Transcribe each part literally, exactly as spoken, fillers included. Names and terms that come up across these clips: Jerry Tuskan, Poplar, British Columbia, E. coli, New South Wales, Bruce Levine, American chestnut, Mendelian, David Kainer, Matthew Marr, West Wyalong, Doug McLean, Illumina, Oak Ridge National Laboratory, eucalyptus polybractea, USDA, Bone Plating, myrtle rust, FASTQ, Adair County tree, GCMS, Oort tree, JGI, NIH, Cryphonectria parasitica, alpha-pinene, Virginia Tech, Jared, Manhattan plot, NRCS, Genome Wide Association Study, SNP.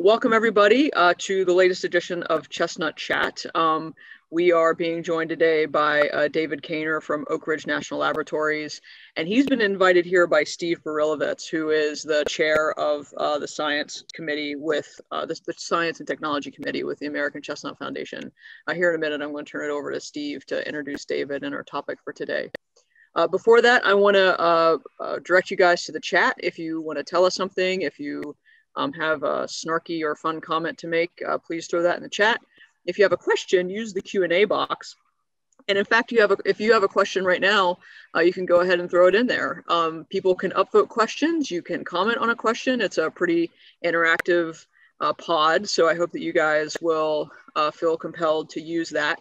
Welcome everybody uh, to the latest edition of Chestnut Chat. Um, we are being joined today by uh, David Kainer from Oak Ridge National Laboratories, and he's been invited here by Steve Barilovits, who is the chair of uh, the science committee with uh, the, the science and technology committee with the American Chestnut Foundation. Uh, here in a minute, I'm going to turn it over to Steve to introduce David and our topic for today. Uh, before that, I want to uh, uh, direct you guys to the chat. If you want to tell us something, if you Um, have a snarky or fun comment to make, uh, please throw that in the chat. If you have a question, use the Q and A box. And in fact, you have a, if you have a question right now, uh, you can go ahead and throw it in there. Um, people can upvote questions. You can comment on a question. It's a pretty interactive uh, pod. So I hope that you guys will uh, feel compelled to use that.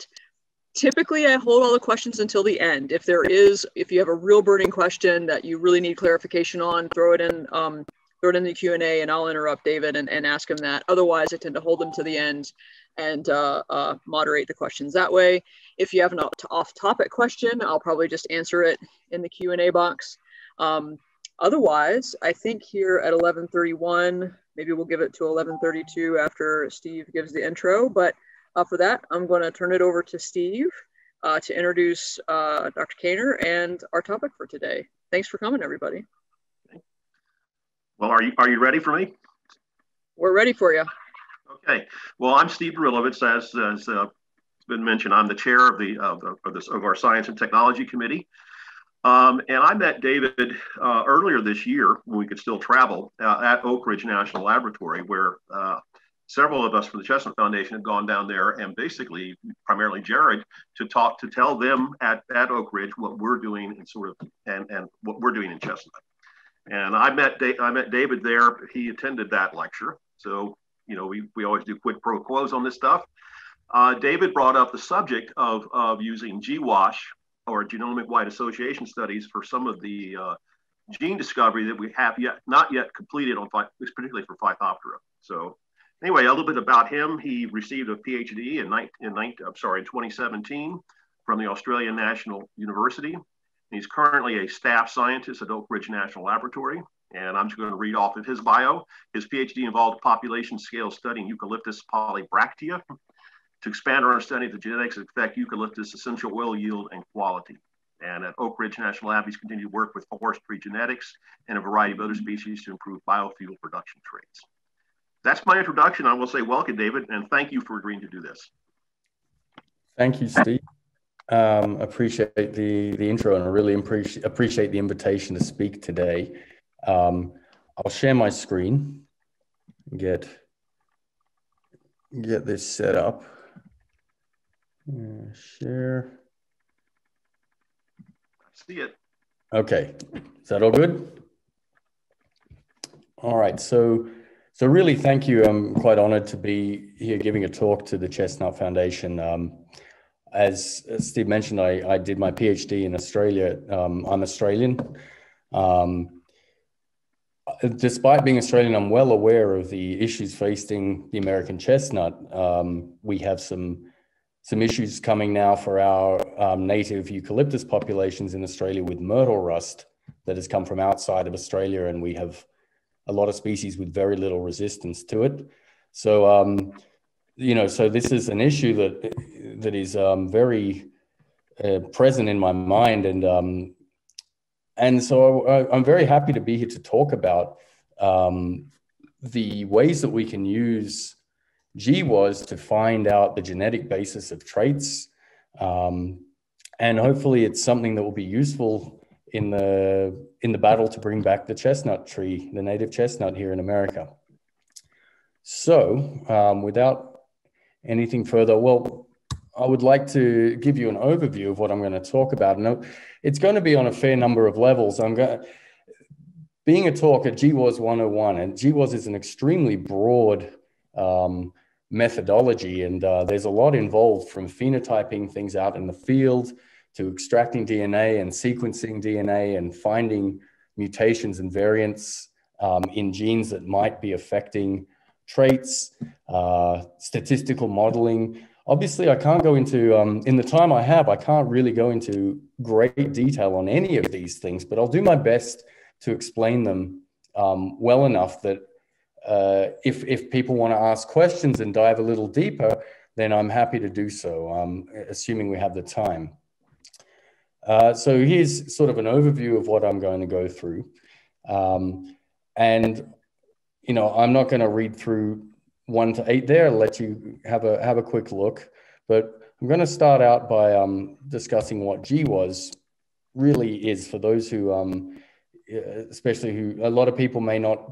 Typically, I hold all the questions until the end. If there is, if you have a real burning question that you really need clarification on, throw it in. Um, Throw it in the Q and A and I'll interrupt David and, and ask him that. Otherwise, I tend to hold them to the end and uh, uh, moderate the questions that way. If you have an off-topic question, I'll probably just answer it in the Q and A box. Um, otherwise, I think here at eleven thirty-one, maybe we'll give it to eleven thirty-two after Steve gives the intro. But uh, for that, I'm going to turn it over to Steve uh, to introduce uh, Doctor Kainer and our topic for today. Thanks for coming, everybody. Well, are you, are you ready for me? We're ready for you. Okay. Well, I'm Steve Barilovits. As has uh, been mentioned, I'm the chair of the, uh, the, of, this, of our Science and Technology Committee. Um, and I met David uh, earlier this year when we could still travel uh, at Oak Ridge National Laboratory, where uh, several of us from the Chestnut Foundation had gone down there and basically, primarily Jared, to talk, to tell them at, at Oak Ridge what we're doing and sort of, and, and what we're doing in Chestnut. And I met, I met David there. He attended that lecture. So, you know, we, we always do quid pro quos on this stuff. Uh, David brought up the subject of, of using G WAS, or genomic-wide association studies, for some of the uh, gene discovery that we have yet not yet completed, on particularly for Phytophthora. So anyway, a little bit about him. He received a PhD in, nineteen, in, nineteen, I'm sorry, in twenty seventeen from the Australian National University. He's currently a staff scientist at Oak Ridge National Laboratory, and I'm just going to read off of his bio. His PhD involved population scale studying Eucalyptus polybractea to expand our understanding of the genetics that affect eucalyptus essential oil yield and quality. And at Oak Ridge National Lab, he's continued to work with forestry genetics and a variety of other species to improve biofuel production traits. That's my introduction. I will say welcome, David, and thank you for agreeing to do this. Thank you, Steve. Um, appreciate the, the intro, and I really appreciate, appreciate the invitation to speak today. Um, I'll share my screen, get, get this set up. Uh, share. See it. Okay. Is that all good? All right. So, so really, thank you. I'm quite honored to be here giving a talk to the Chestnut Foundation. Um, As Steve mentioned, I, I did my PhD in Australia. Um, I'm Australian. Um, despite being Australian, I'm well aware of the issues facing the American chestnut. Um, we have some some issues coming now for our um, native eucalyptus populations in Australia with myrtle rust that has come from outside of Australia, and we have a lot of species with very little resistance to it. So, um, you know, so this is an issue that that is um, very uh, present in my mind, and um, and so I, I'm very happy to be here to talk about um, the ways that we can use G WAS to find out the genetic basis of traits, um, and hopefully it's something that will be useful in the in the battle to bring back the chestnut tree, the native chestnut here in America. So, um, without anything further, well, I would like to give you an overview of what I'm going to talk about. And it's going to be on a fair number of levels. I'm going to, being a talk at G WAS one oh one, and G WAS is an extremely broad um, methodology, and uh, there's a lot involved, from phenotyping things out in the field to extracting D N A and sequencing D N A and finding mutations and variants um, in genes that might be affecting traits, uh, statistical modeling. Obviously, I can't go into, um, in the time I have, I can't really go into great detail on any of these things, but I'll do my best to explain them um, well enough that uh, if, if people want to ask questions and dive a little deeper, then I'm happy to do so, um, assuming we have the time. Uh, so here's sort of an overview of what I'm going to go through. Um, and, you know, I'm not going to read through one to eight there, I'll let you have a, have a quick look. But I'm going to start out by um, discussing what G W A S really is for those who, um, especially who, a lot of people may not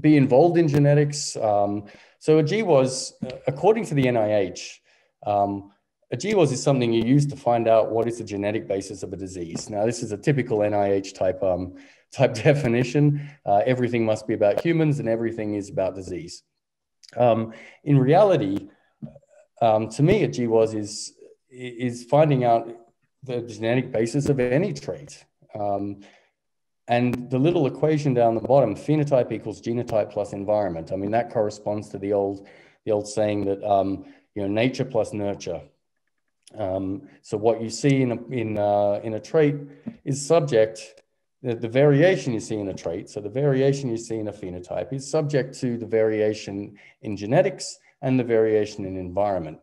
be involved in genetics. Um, so a G W A S, according to the N I H, um, a G W A S is something you use to find out what is the genetic basis of a disease. Now, this is a typical N I H type, um, type definition. Uh, everything must be about humans and everything is about disease. Um, in reality, um, to me, a G W A S is, is finding out the genetic basis of any trait. Um, and the little equation down the bottom, phenotype equals genotype plus environment. I mean, that corresponds to the old, the old saying that, um, you know, nature plus nurture. Um, so what you see in a, in, uh, in a trait is subject, the, the variation you see in a trait, so the variation you see in a phenotype is subject to the variation in genetics and the variation in environment.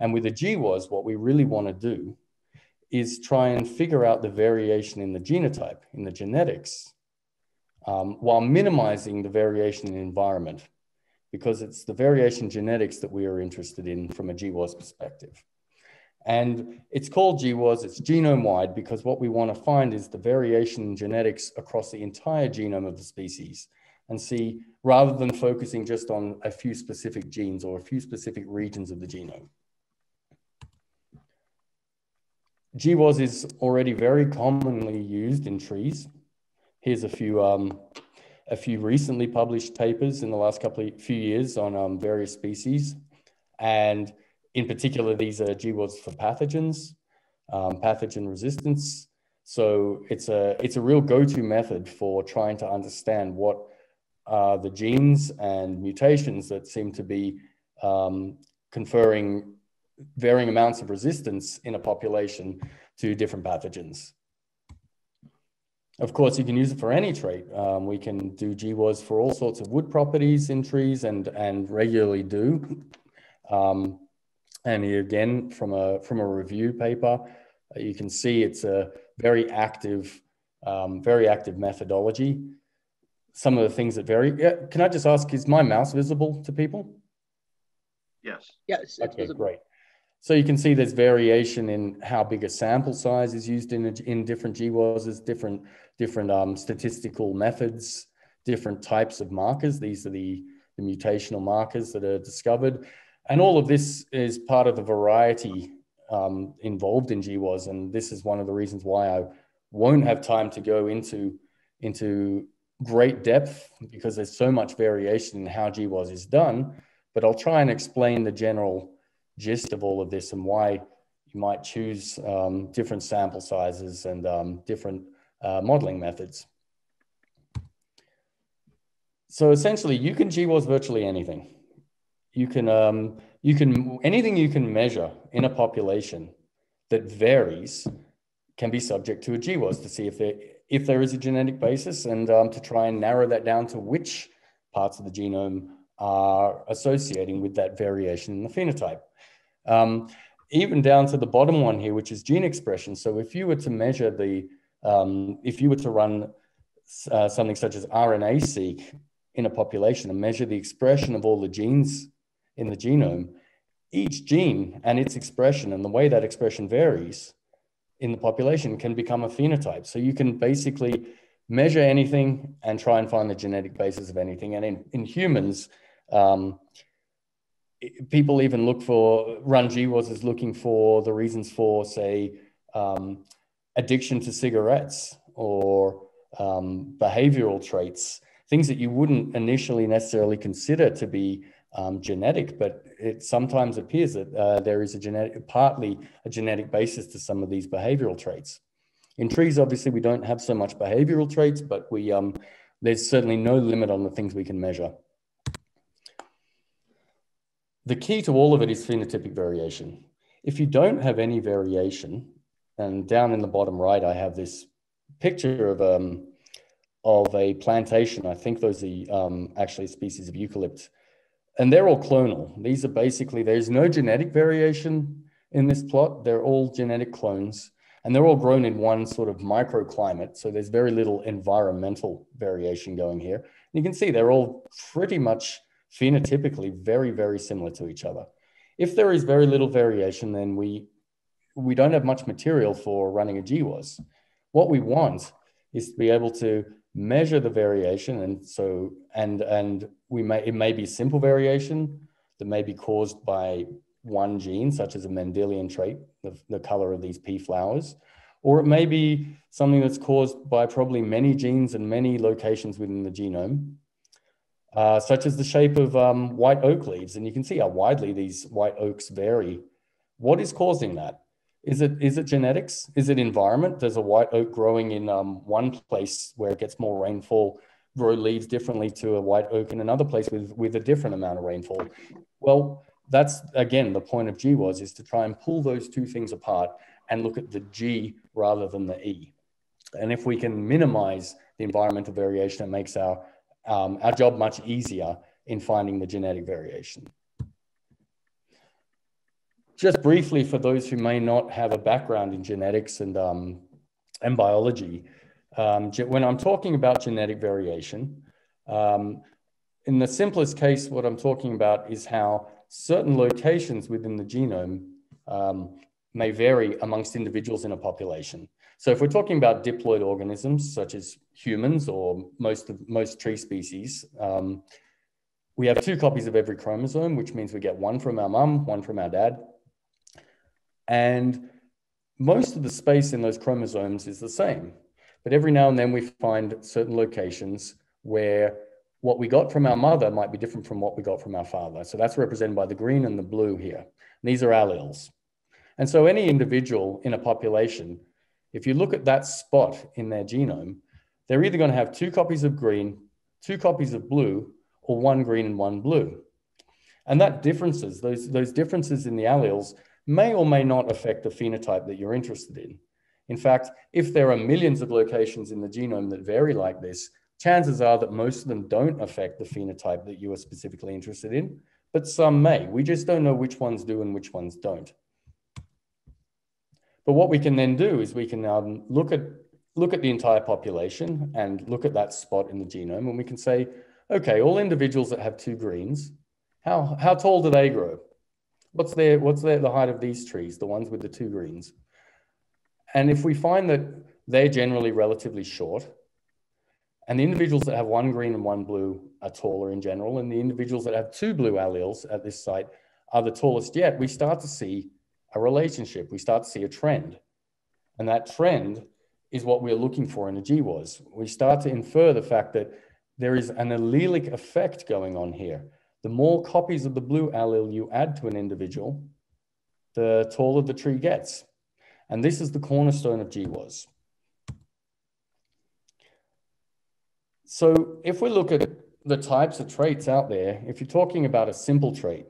And with a G W A S, what we really want to do is try and figure out the variation in the genotype, in the genetics, um, while minimizing the variation in environment, because it's the variation genetics that we are interested in from a G W A S perspective. And it's called G W A S, it's genome-wide, because what we want to find is the variation in genetics across the entire genome of the species, and see, rather than focusing just on a few specific genes or a few specific regions of the genome. G W A S is already very commonly used in trees. Here's a few, um, a few recently published papers in the last couple of few years on um, various species, and in particular, these are G W A S for pathogens, um, pathogen resistance. So it's a, it's a real go-to method for trying to understand what are the genes and mutations that seem to be um, conferring varying amounts of resistance in a population to different pathogens. Of course, you can use it for any trait. Um, we can do G W A S for all sorts of wood properties in trees, and, and regularly do. Um, And again, from a, from a review paper, you can see it's a very active, um, very active methodology. Some of the things that vary. Yeah, can I just ask, is my mouse visible to people? Yes. Yes. Okay, great. So you can see there's variation in how big a sample size is used in, a, in different G W A Ss, different, different um, statistical methods, different types of markers. These are the, the mutational markers that are discovered. And all of this is part of the variety um, involved in G W A S, and this is one of the reasons why I won't have time to go into, into great depth, because there's so much variation in how G W A S is done, but I'll try and explain the general gist of all of this and why you might choose um, different sample sizes and um, different uh, modeling methods. So essentially, you can G W A S virtually anything. You can, um, you can, anything you can measure in a population that varies can be subject to a G W A S to see if there, if there is a genetic basis, and um, to try and narrow that down to which parts of the genome are associating with that variation in the phenotype. Um, even down to the bottom one here, which is gene expression. So if you were to measure the, um, if you were to run uh, something such as R N A seek in a population and measure the expression of all the genes in the genome, each gene and its expression and the way that expression varies in the population can become a phenotype. So you can basically measure anything and try and find the genetic basis of anything. And in, in humans, um, people even look for, run G W A S is looking for the reasons for, say, um, addiction to cigarettes or um, behavioral traits, things that you wouldn't initially necessarily consider to be Um, genetic, but it sometimes appears that uh, there is a genetic, partly a genetic basis to some of these behavioral traits. In trees, obviously, we don't have so much behavioral traits, but we um, there's certainly no limit on the things we can measure. The key to all of it is phenotypic variation. If you don't have any variation, and down in the bottom right, I have this picture of um, of a plantation. I think those are um, actually species of eucalypt, and they're all clonal. These are basically, there's no genetic variation in this plot. They're all genetic clones, and they're all grown in one sort of microclimate. So there's very little environmental variation going here. And you can see they're all pretty much phenotypically very, very similar to each other. If there is very little variation, then we, we don't have much material for running a G W A S. What we want is to be able to measure the variation. And so, and, and we may, it may be simple variation that may be caused by one gene, such as a Mendelian trait, the, the color of these pea flowers, or it may be something that's caused by probably many genes and many locations within the genome, uh, such as the shape of um, white oak leaves. And you can see how widely these white oaks vary. What is causing that? Is it, is it genetics? Is it environment? Does a white oak growing in um, one place where it gets more rainfall grow leaves differently to a white oak in another place with, with a different amount of rainfall? Well, that's, again, the point of G W A S, is to try and pull those two things apart and look at the G rather than the E. And if we can minimize the environmental variation, it makes our, um, our job much easier in finding the genetic variation. Just briefly, for those who may not have a background in genetics and, um, and biology, um, when I'm talking about genetic variation, um, in the simplest case, what I'm talking about is how certain locations within the genome um, may vary amongst individuals in a population. So if we're talking about diploid organisms, such as humans or most of most tree species, um, we have two copies of every chromosome, which means we get one from our mum, one from our dad. And most of the space in those chromosomes is the same. But every now and then we find certain locations where what we got from our mother might be different from what we got from our father. So that's represented by the green and the blue here. And these are alleles. And so any individual in a population, if you look at that spot in their genome, they're either going to have two copies of green, two copies of blue, or one green and one blue. And that differences, those, those differences in the alleles may or may not affect the phenotype that you're interested in. In fact, if there are millions of locations in the genome that vary like this, chances are that most of them don't affect the phenotype that you are specifically interested in, but some may. We just don't know which ones do and which ones don't. But what we can then do is we can um, look at, look at the entire population and look at that spot in the genome, and we can say, okay, all individuals that have two greens, how, how tall do they grow? What's their, what's their, the height of these trees, the ones with the two greens? And if we find that they're generally relatively short, and the individuals that have one green and one blue are taller in general, and the individuals that have two blue alleles at this site are the tallest yet, we start to see a relationship. We start to see a trend. And that trend is what we're looking for in a G W A S. We start to infer the fact that there is an allelic effect going on here. The more copies of the blue allele you add to an individual, the taller the tree gets. And this is the cornerstone of G W A S. So if we look at the types of traits out there, if you're talking about a simple trait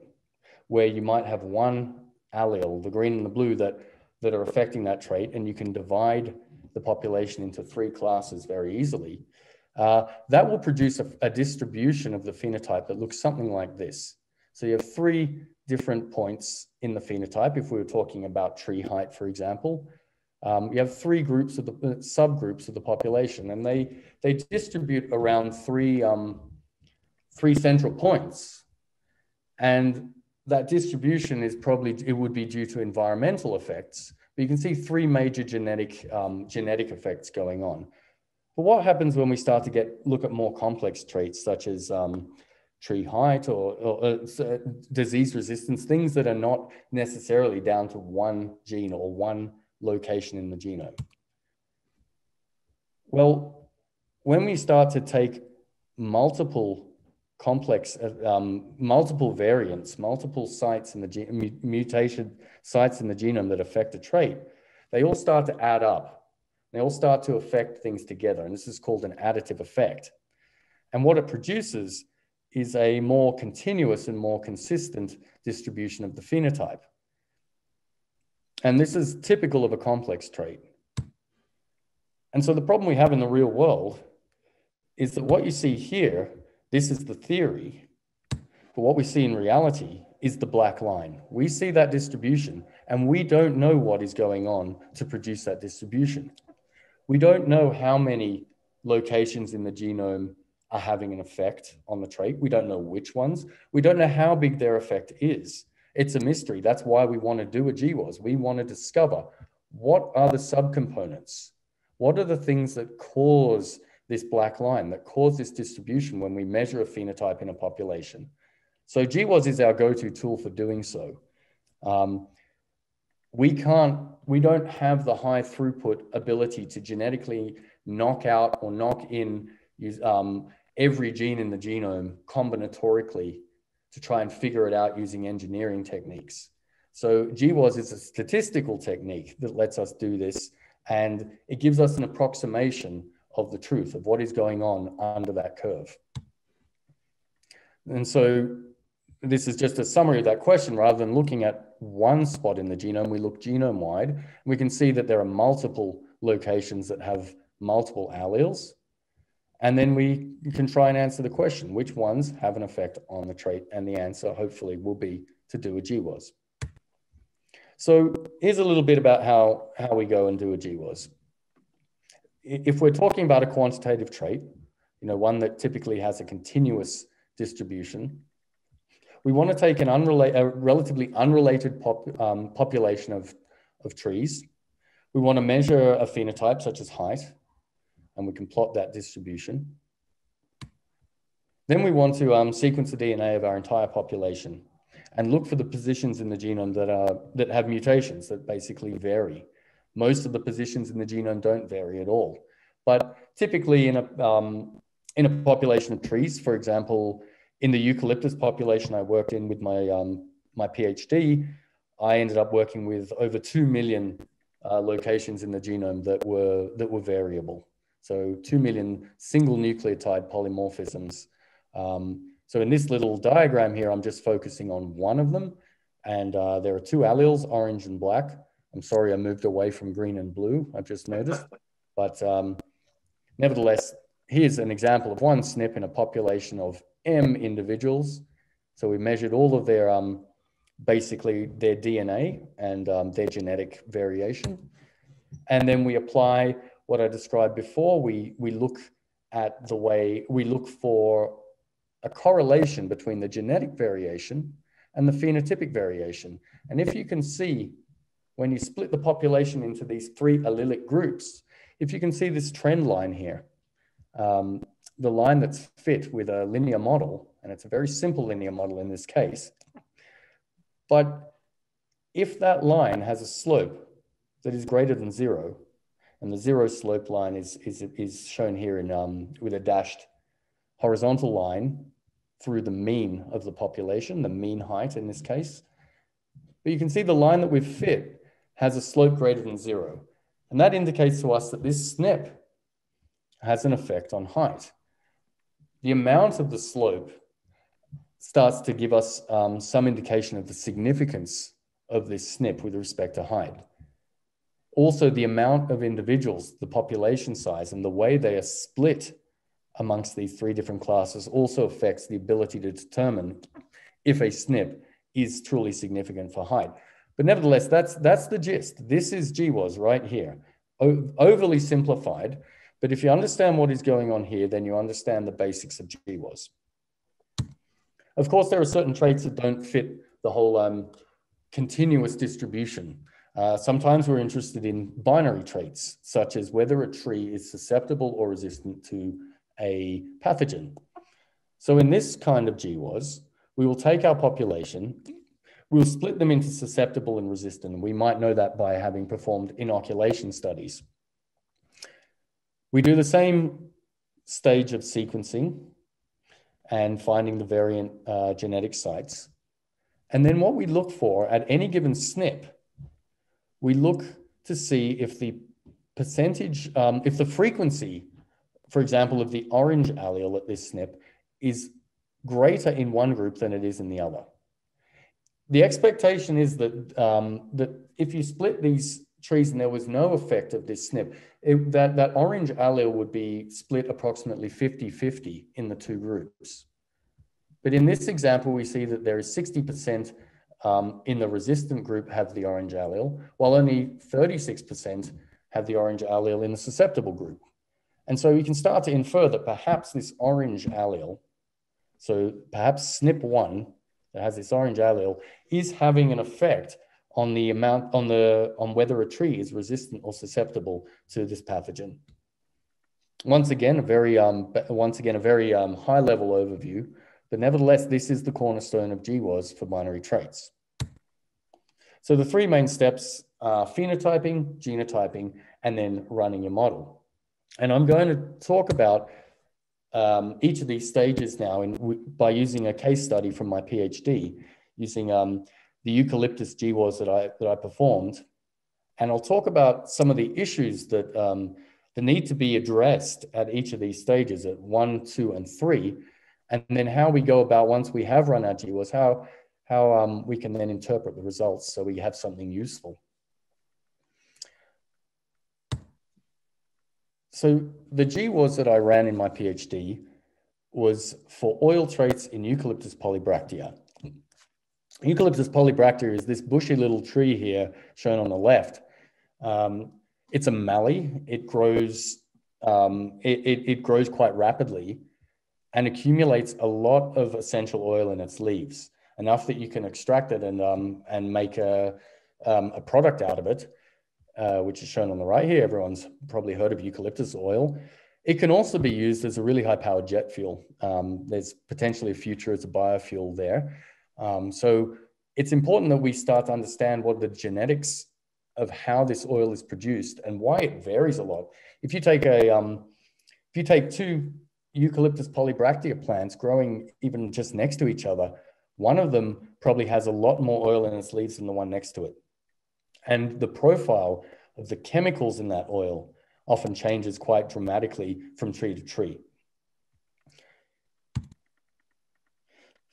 where you might have one allele, the green and the blue, that, that are affecting that trait, and you can divide the population into three classes very easily, uh, that will produce a, a distribution of the phenotype that looks something like this. So you have three different points in the phenotype. If we were talking about tree height, for example, Um, you have three groups of the uh, subgroups of the population, and they they distribute around three um, three central points, and that distribution is probably it would be due to environmental effects. But you can see three major genetic um, genetic effects going on. But what happens when we start to get look at more complex traits such as um, tree height or, or uh, disease resistance, things that are not necessarily down to one gene or one location in the genome? Well, when we start to take multiple complex, um, multiple variants, multiple sites in the mutation sites in the genome that affect a trait, they all start to add up. They all start to affect things together. And this is called an additive effect. And what it produces is a more continuous and more consistent distribution of the phenotype. And this is typical of a complex trait. And so the problem we have in the real world is that what you see here, this is the theory, but what we see in reality is the black line. We see that distribution and we don't know what is going on to produce that distribution. We don't know how many locations in the genome are having an effect on the trait. We don't know which ones. We don't know how big their effect is. It's a mystery. That's why we want to do a G W A S. We want to discover what are the subcomponents? What are the things that cause this black line, that cause this distribution when we measure a phenotype in a population? So G W A S is our go-to tool for doing so. Um, we can't, we don't have the high throughput ability to genetically knock out or knock in use, um, every gene in the genome combinatorically to try and figure it out using engineering techniques. So G W A S is a statistical technique that lets us do this, and it gives us an approximation of the truth of what is going on under that curve. And so this is just a summary of that question. Rather than looking at one spot in the genome, we look genome-wide. We can see that there are multiple locations that have multiple alleles. And then we can try and answer the question, which ones have an effect on the trait? And the answer hopefully will be to do a G W A S. So here's a little bit about how, how we go and do a G W A S. If we're talking about a quantitative trait, you know, one that typically has a continuous distribution, we want to take an unrelated, a relatively unrelated pop, um, population of, of trees. We want to measure a phenotype such as height, and we can plot that distribution. Then we want to um, sequence the D N A of our entire population and look for the positions in the genome that are that have mutations that basically vary. Most of the positions in the genome don't vary at all, but typically in a um, in a population of trees, for example, in the eucalyptus population I worked in with my um, my PhD, I ended up working with over two million uh, locations in the genome that were that were variable. So two million single nucleotide polymorphisms. Um, so in this little diagram here, I'm just focusing on one of them. And uh, there are two alleles, orange and black. I'm sorry, I moved away from green and blue, I've just noticed. But um, nevertheless, here's an example of one S N P in a population of M individuals. So we measured all of their, um, basically their D N A and um, their genetic variation. And then we apply what I described before. we, we look at the way, we look for a correlation between the genetic variation and the phenotypic variation. And if you can see, when you split the population into these three allelic groups, if you can see this trend line here, um, the line that's fit with a linear model, and it's a very simple linear model in this case, but if that line has a slope that is greater than zero, and the zero slope line is, is, is shown here in, um, with a dashed horizontal line through the mean of the population, the mean height in this case. But you can see the line that we've fit has a slope greater than zero. And that indicates to us that this S N P has an effect on height. The amount of the slope starts to give us um, some indication of the significance of this S N P with respect to height. Also, the amount of individuals, the population size, and the way they are split amongst these three different classes also affects the ability to determine if a S N P is truly significant for height. But nevertheless, that's, that's the gist. This is G W A S right here, o- overly simplified. But if you understand what is going on here, then you understand the basics of G W A S. Of course, there are certain traits that don't fit the whole um, continuous distribution. Uh, sometimes we're interested in binary traits, such as whether a tree is susceptible or resistant to a pathogen. So in this kind of G W A S, we will take our population, we'll split them into susceptible and resistant. We might know that by having performed inoculation studies. We do the same stage of sequencing and finding the variant uh, genetic sites. And then what we look for at any given S N P, we look to see if the percentage, um, if the frequency, for example, of the orange allele at this S N P is greater in one group than it is in the other. The expectation is that, um, that if you split these trees and there was no effect of this S N P, it, that, that orange allele would be split approximately fifty fifty in the two groups. But in this example, we see that there is sixty percent um, in the resistant group have the orange allele, while only thirty-six percent have the orange allele in the susceptible group. And so we can start to infer that perhaps this orange allele, so perhaps S N P one that has this orange allele, is having an effect on the amount, on the, on whether a tree is resistant or susceptible to this pathogen. Once again, a very, um, once again, a very um, high level overview, but nevertheless, this is the cornerstone of G W A S for binary traits. So the three main steps are phenotyping, genotyping, and then running your model. And I'm going to talk about um, each of these stages now in, by using a case study from my PhD, using um, the eucalyptus G W A S that I, that I performed. And I'll talk about some of the issues that, um, that need to be addressed at each of these stages at one, two, and three, and then how we go about, once we have run our G W A S, how, how um, we can then interpret the results so we have something useful. So the G W A S that I ran in my PhD was for oil traits in Eucalyptus polybractea. Eucalyptus polybractea is this bushy little tree here shown on the left. Um, it's a mallee. It grows, um, it, it, it grows quite rapidly and accumulates a lot of essential oil in its leaves, enough that you can extract it and, um, and make a, um, a product out of it, uh, which is shown on the right here. Everyone's probably heard of eucalyptus oil. It can also be used as a really high-powered jet fuel. Um, there's potentially a future as a biofuel there. Um, so it's important that we start to understand what the genetics of how this oil is produced and why it varies a lot. If you take a, um, if you take two eucalyptus polybractea plants growing even just next to each other, one of them probably has a lot more oil in its leaves than the one next to it. And the profile of the chemicals in that oil often changes quite dramatically from tree to tree.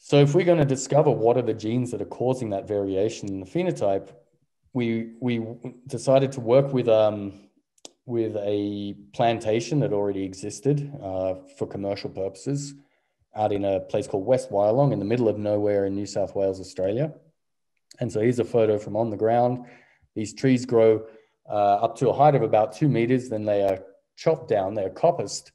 So if we're going to discover what are the genes that are causing that variation in the phenotype, we, we decided to work with, um, with a plantation that already existed uh, for commercial purposes out in a place called West Wyalong in the middle of nowhere in New South Wales, Australia. And so here's a photo from on the ground. These trees grow uh, up to a height of about two meters, then they are chopped down, they are coppiced,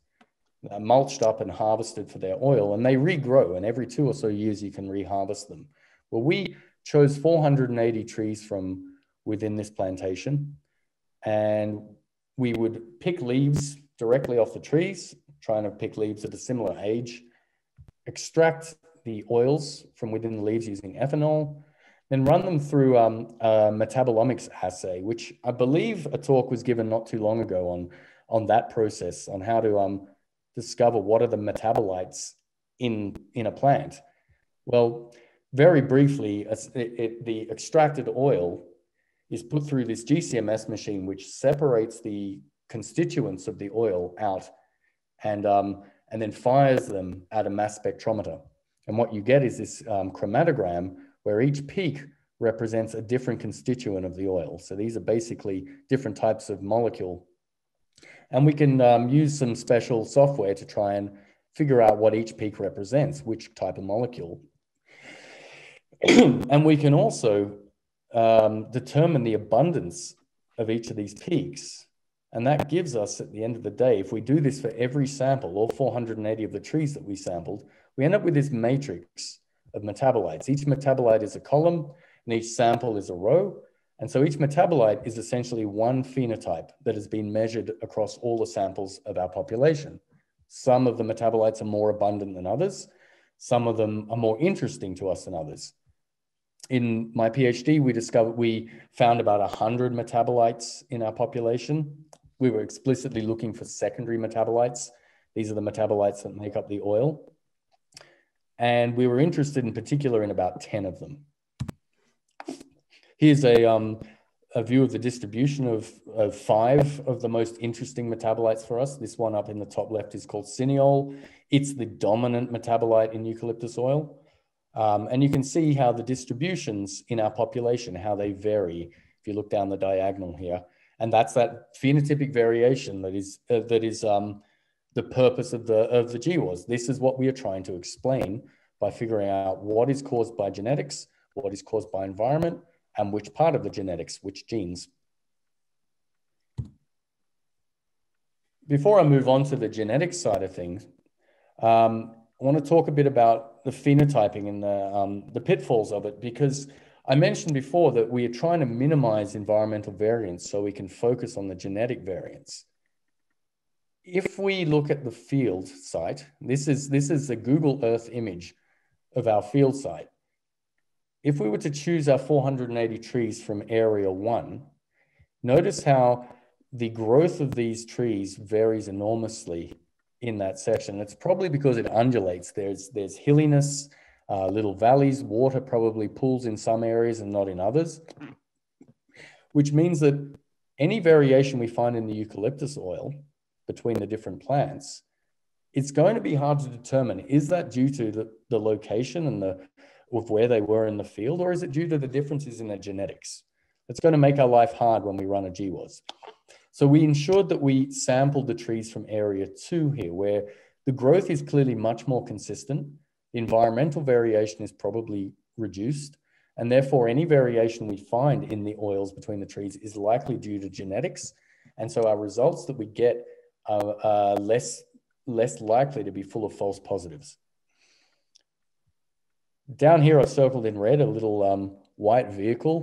mulched up and harvested for their oil, and they regrow, and every two or so years you can reharvest them. Well, we chose four hundred eighty trees from within this plantation, and we would pick leaves directly off the trees, trying to pick leaves at a similar age, extract the oils from within the leaves using ethanol, then run them through um, a metabolomics assay, which I believe a talk was given not too long ago on, on that process, on how to um, discover what are the metabolites in, in a plant. Well, very briefly, it, it, the extracted oil is put through this G C M S machine, which separates the constituents of the oil out and, um, and then fires them at a mass spectrometer. And what you get is this um, chromatogram where each peak represents a different constituent of the oil. So these are basically different types of molecule. And we can um, use some special software to try and figure out what each peak represents, which type of molecule. And we can also um, determine the abundance of each of these peaks. And that gives us, at the end of the day, if we do this for every sample, all four hundred eighty of the trees that we sampled, we end up with this matrix of metabolites. Each metabolite is a column and each sample is a row. And so each metabolite is essentially one phenotype that has been measured across all the samples of our population. Some of the metabolites are more abundant than others. Some of them are more interesting to us than others. In my PhD, we discovered we found about one hundred metabolites in our population. We were explicitly looking for secondary metabolites. These are the metabolites that make up the oil. And we were interested in particular in about ten of them. Here's a, um, a view of the distribution of, of five of the most interesting metabolites for us. This one up in the top left is called cineole. It's the dominant metabolite in eucalyptus oil. Um, and you can see how the distributions in our population, how they vary. If you look down the diagonal here. And that's that phenotypic variation that is uh, that is um, the purpose of the of the G W A S. This is what we are trying to explain by figuring out what is caused by genetics, what is caused by environment, and which part of the genetics, which genes. Before I move on to the genetic side of things, um, I want to talk a bit about the phenotyping and the, um, the pitfalls of it, because I mentioned before that we are trying to minimize environmental variance so we can focus on the genetic variance. If we look at the field site, this is, this is the Google Earth image of our field site. If we were to choose our four hundred eighty trees from area one, notice how the growth of these trees varies enormously in that section. It's probably because it undulates. There's, there's hilliness, Uh, little valleys, water probably pools in some areas and not in others, which means that any variation we find in the eucalyptus oil between the different plants, it's going to be hard to determine. Is that due to the, the location and the of where they were in the field, or is it due to the differences in their genetics? It's going to make our life hard when we run a G W A S. So we ensured that we sampled the trees from area two here, where the growth is clearly much more consistent. Environmental variation is probably reduced, and therefore any variation we find in the oils between the trees is likely due to genetics, and so our results that we get are uh, less, less likely to be full of false positives. Down here I circled in red a little um, white vehicle.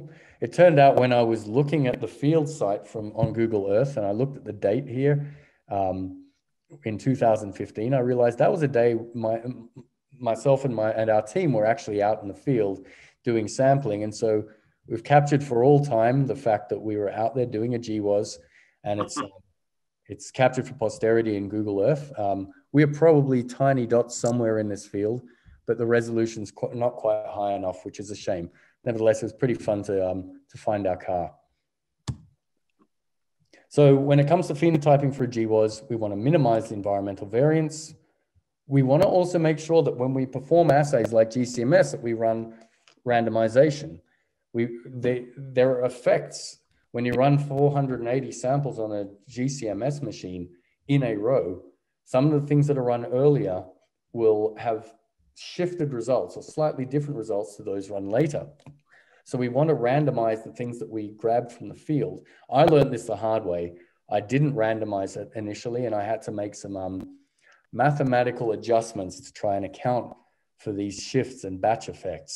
It turned out when I was looking at the field site from on Google Earth and I looked at the date here um, in two thousand fifteen, I realized that was a day my myself and my and our team were actually out in the field doing sampling, and so we've captured for all time the fact that we were out there doing a G W A S, and it's it's captured for posterity in Google Earth. Um, we are probably tiny dots somewhere in this field, but the resolution's qu not quite high enough, which is a shame. Nevertheless, it was pretty fun to um, to find our car. So when it comes to phenotyping for a G W A S, we want to minimize the environmental variance. We want to also make sure that when we perform assays like G C M S, that we run randomization. We, they, there are effects when you run four hundred eighty samples on a G C M S machine in a row. Some of the things that are run earlier will have shifted results or slightly different results to those run later. So we want to randomize the things that we grabbed from the field. I learned this the hard way. I didn't randomize it initially, and I had to make some um, mathematical adjustments to try and account for these shifts and batch effects.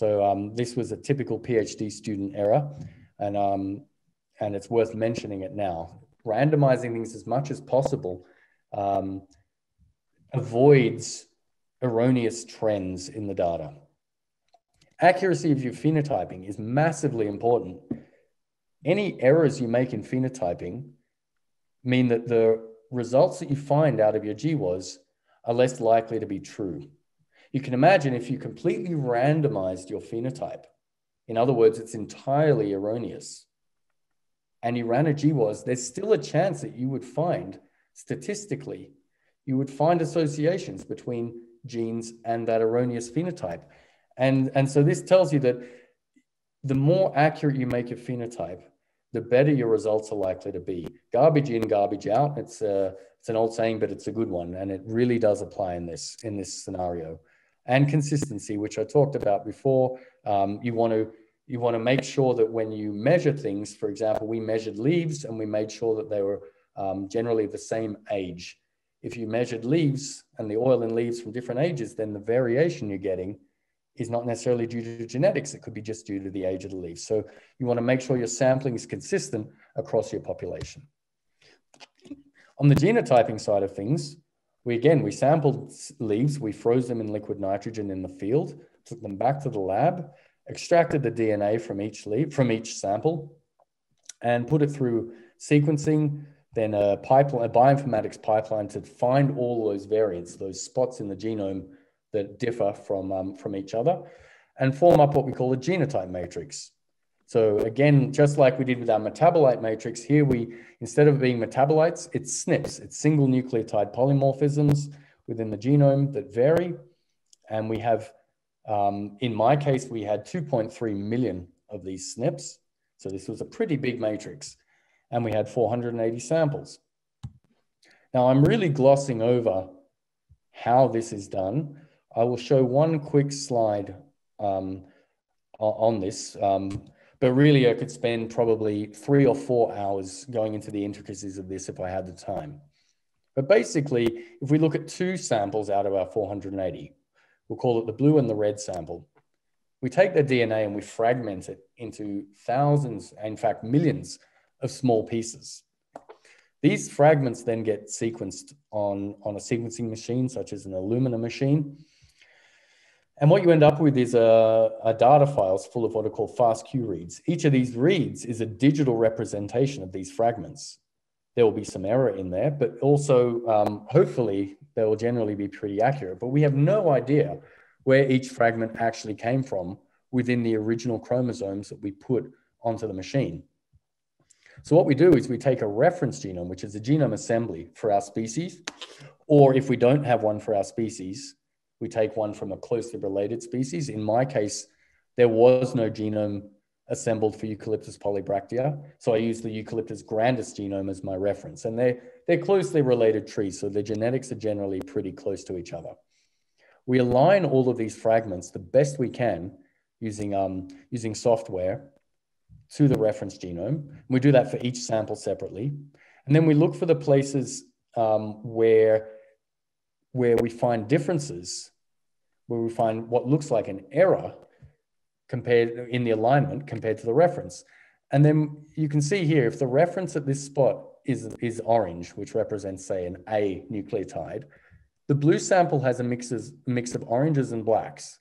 So um, this was a typical PhD student error, and, um, and it's worth mentioning it now. Randomizing things as much as possible um, avoids erroneous trends in the data. Accuracy of your phenotyping is massively important. Any errors you make in phenotyping mean that the results that you find out of your G W A S are less likely to be true. You can imagine if you completely randomized your phenotype, in other words, it's entirely erroneous, and you ran a G W A S, there's still a chance that you would find, statistically, you would find associations between genes and that erroneous phenotype. And, and so this tells you that the more accurate you make your phenotype, the better your results are likely to be. Garbage in, garbage out. It's a, it's an old saying, but it's a good one, and it really does apply in this in this scenario. And consistency, which I talked about before, um, you want to you want to make sure that when you measure things, for example, we measured leaves and we made sure that they were um, generally the same age. If you measured leaves and the oil in leaves from different ages, then the variation you're getting is not necessarily due to genetics. It could be just due to the age of the leaves. So you want to make sure your sampling is consistent across your population. On the genotyping side of things, we again, we sampled leaves, we froze them in liquid nitrogen in the field, took them back to the lab, extracted the D N A from each leaf, from each sample, and put it through sequencing, then a, pipeline, a bioinformatics pipeline to find all those variants, those spots in the genome that differ from, um, from each other, and form up what we call a genotype matrix. So again, just like we did with our metabolite matrix, here we, instead of being metabolites, it's S N Ps, it's single nucleotide polymorphisms within the genome that vary. And we have, um, in my case, we had two point three million of these S N Ps, So this was a pretty big matrix, and we had four hundred eighty samples. Now I'm really glossing over how this is done. I will show one quick slide um, on this, um, but really I could spend probably three or four hours going into the intricacies of this if I had the time. But basically, if we look at two samples out of our four hundred eighty, we'll call it the blue and the red sample. We take their D N A and we fragment it into thousands, in fact, millions of small pieces. These fragments then get sequenced on, on a sequencing machine, such as an Illumina machine. And what you end up with is a, a data files full of what are called fast Q reads. Each of these reads is a digital representation of these fragments. There will be some error in there, but also um, hopefully they will generally be pretty accurate, but we have no idea where each fragment actually came from within the original chromosomes that we put onto the machine. So what we do is we take a reference genome, which is a genome assembly for our species, or if we don't have one for our species, we take one from a closely related species. In my case, there was no genome assembled for Eucalyptus polybractea, so I use the Eucalyptus grandis genome as my reference, and they're, they're closely related trees, so their genetics are generally pretty close to each other. We align all of these fragments the best we can using, um, using software to the reference genome. We do that for each sample separately, and then we look for the places um, where, where we find differences, where we find what looks like an error compared in the alignment compared to the reference. And then you can see here, if the reference at this spot is, is orange, which represents, say, an A nucleotide, the blue sample has a mixes, mix of oranges and blacks,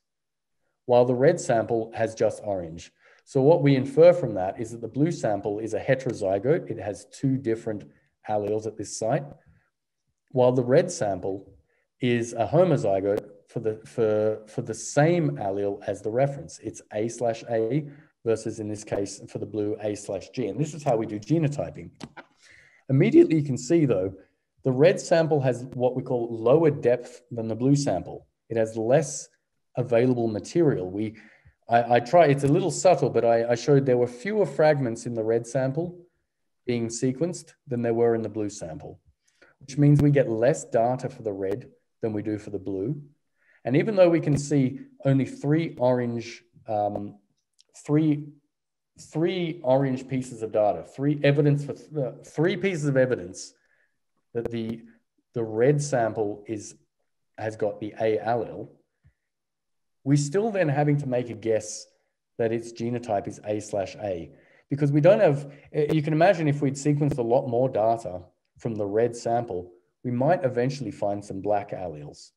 while the red sample has just orange. So what we infer from that is that the blue sample is a heterozygote. It has two different alleles at this site, while the red sample is a homozygote for the, for, for the same allele as the reference. It's A slash A versus, in this case, for the blue, A slash G. And this is how we do genotyping. Immediately, you can see, though, the red sample has what we call lower depth than the blue sample. It has less available material. We, I, I try, it's a little subtle, but I, I showed there were fewer fragments in the red sample being sequenced than there were in the blue sample, which means we get less data for the red than we do for the blue. And even though we can see only three orange, um, three, three orange pieces of data, three evidence for th uh, three pieces of evidence that the the red sample is has got the A allele, we're still then having to make a guess that its genotype is A slash A, because we don't have. You can imagine if we'd sequenced a lot more data from the red sample, we might eventually find some black alleles.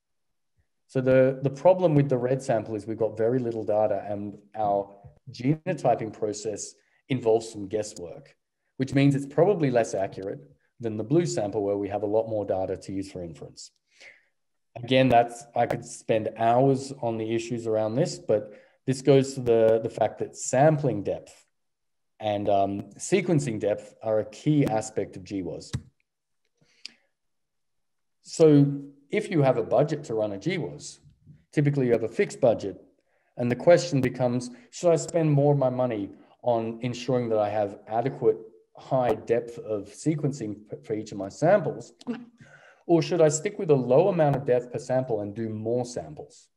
So the, the problem with the red sample is we've got very little data, and our genotyping process involves some guesswork, which means it's probably less accurate than the blue sample where we have a lot more data to use for inference. Again, that's, I could spend hours on the issues around this, but this goes to the, the fact that sampling depth and um, sequencing depth are a key aspect of G W A S. So if you have a budget to run a G W A S, typically you have a fixed budget, and the question becomes, should I spend more of my money on ensuring that I have adequate high depth of sequencing for each of my samples, or should I stick with a low amount of depth per sample and do more samples?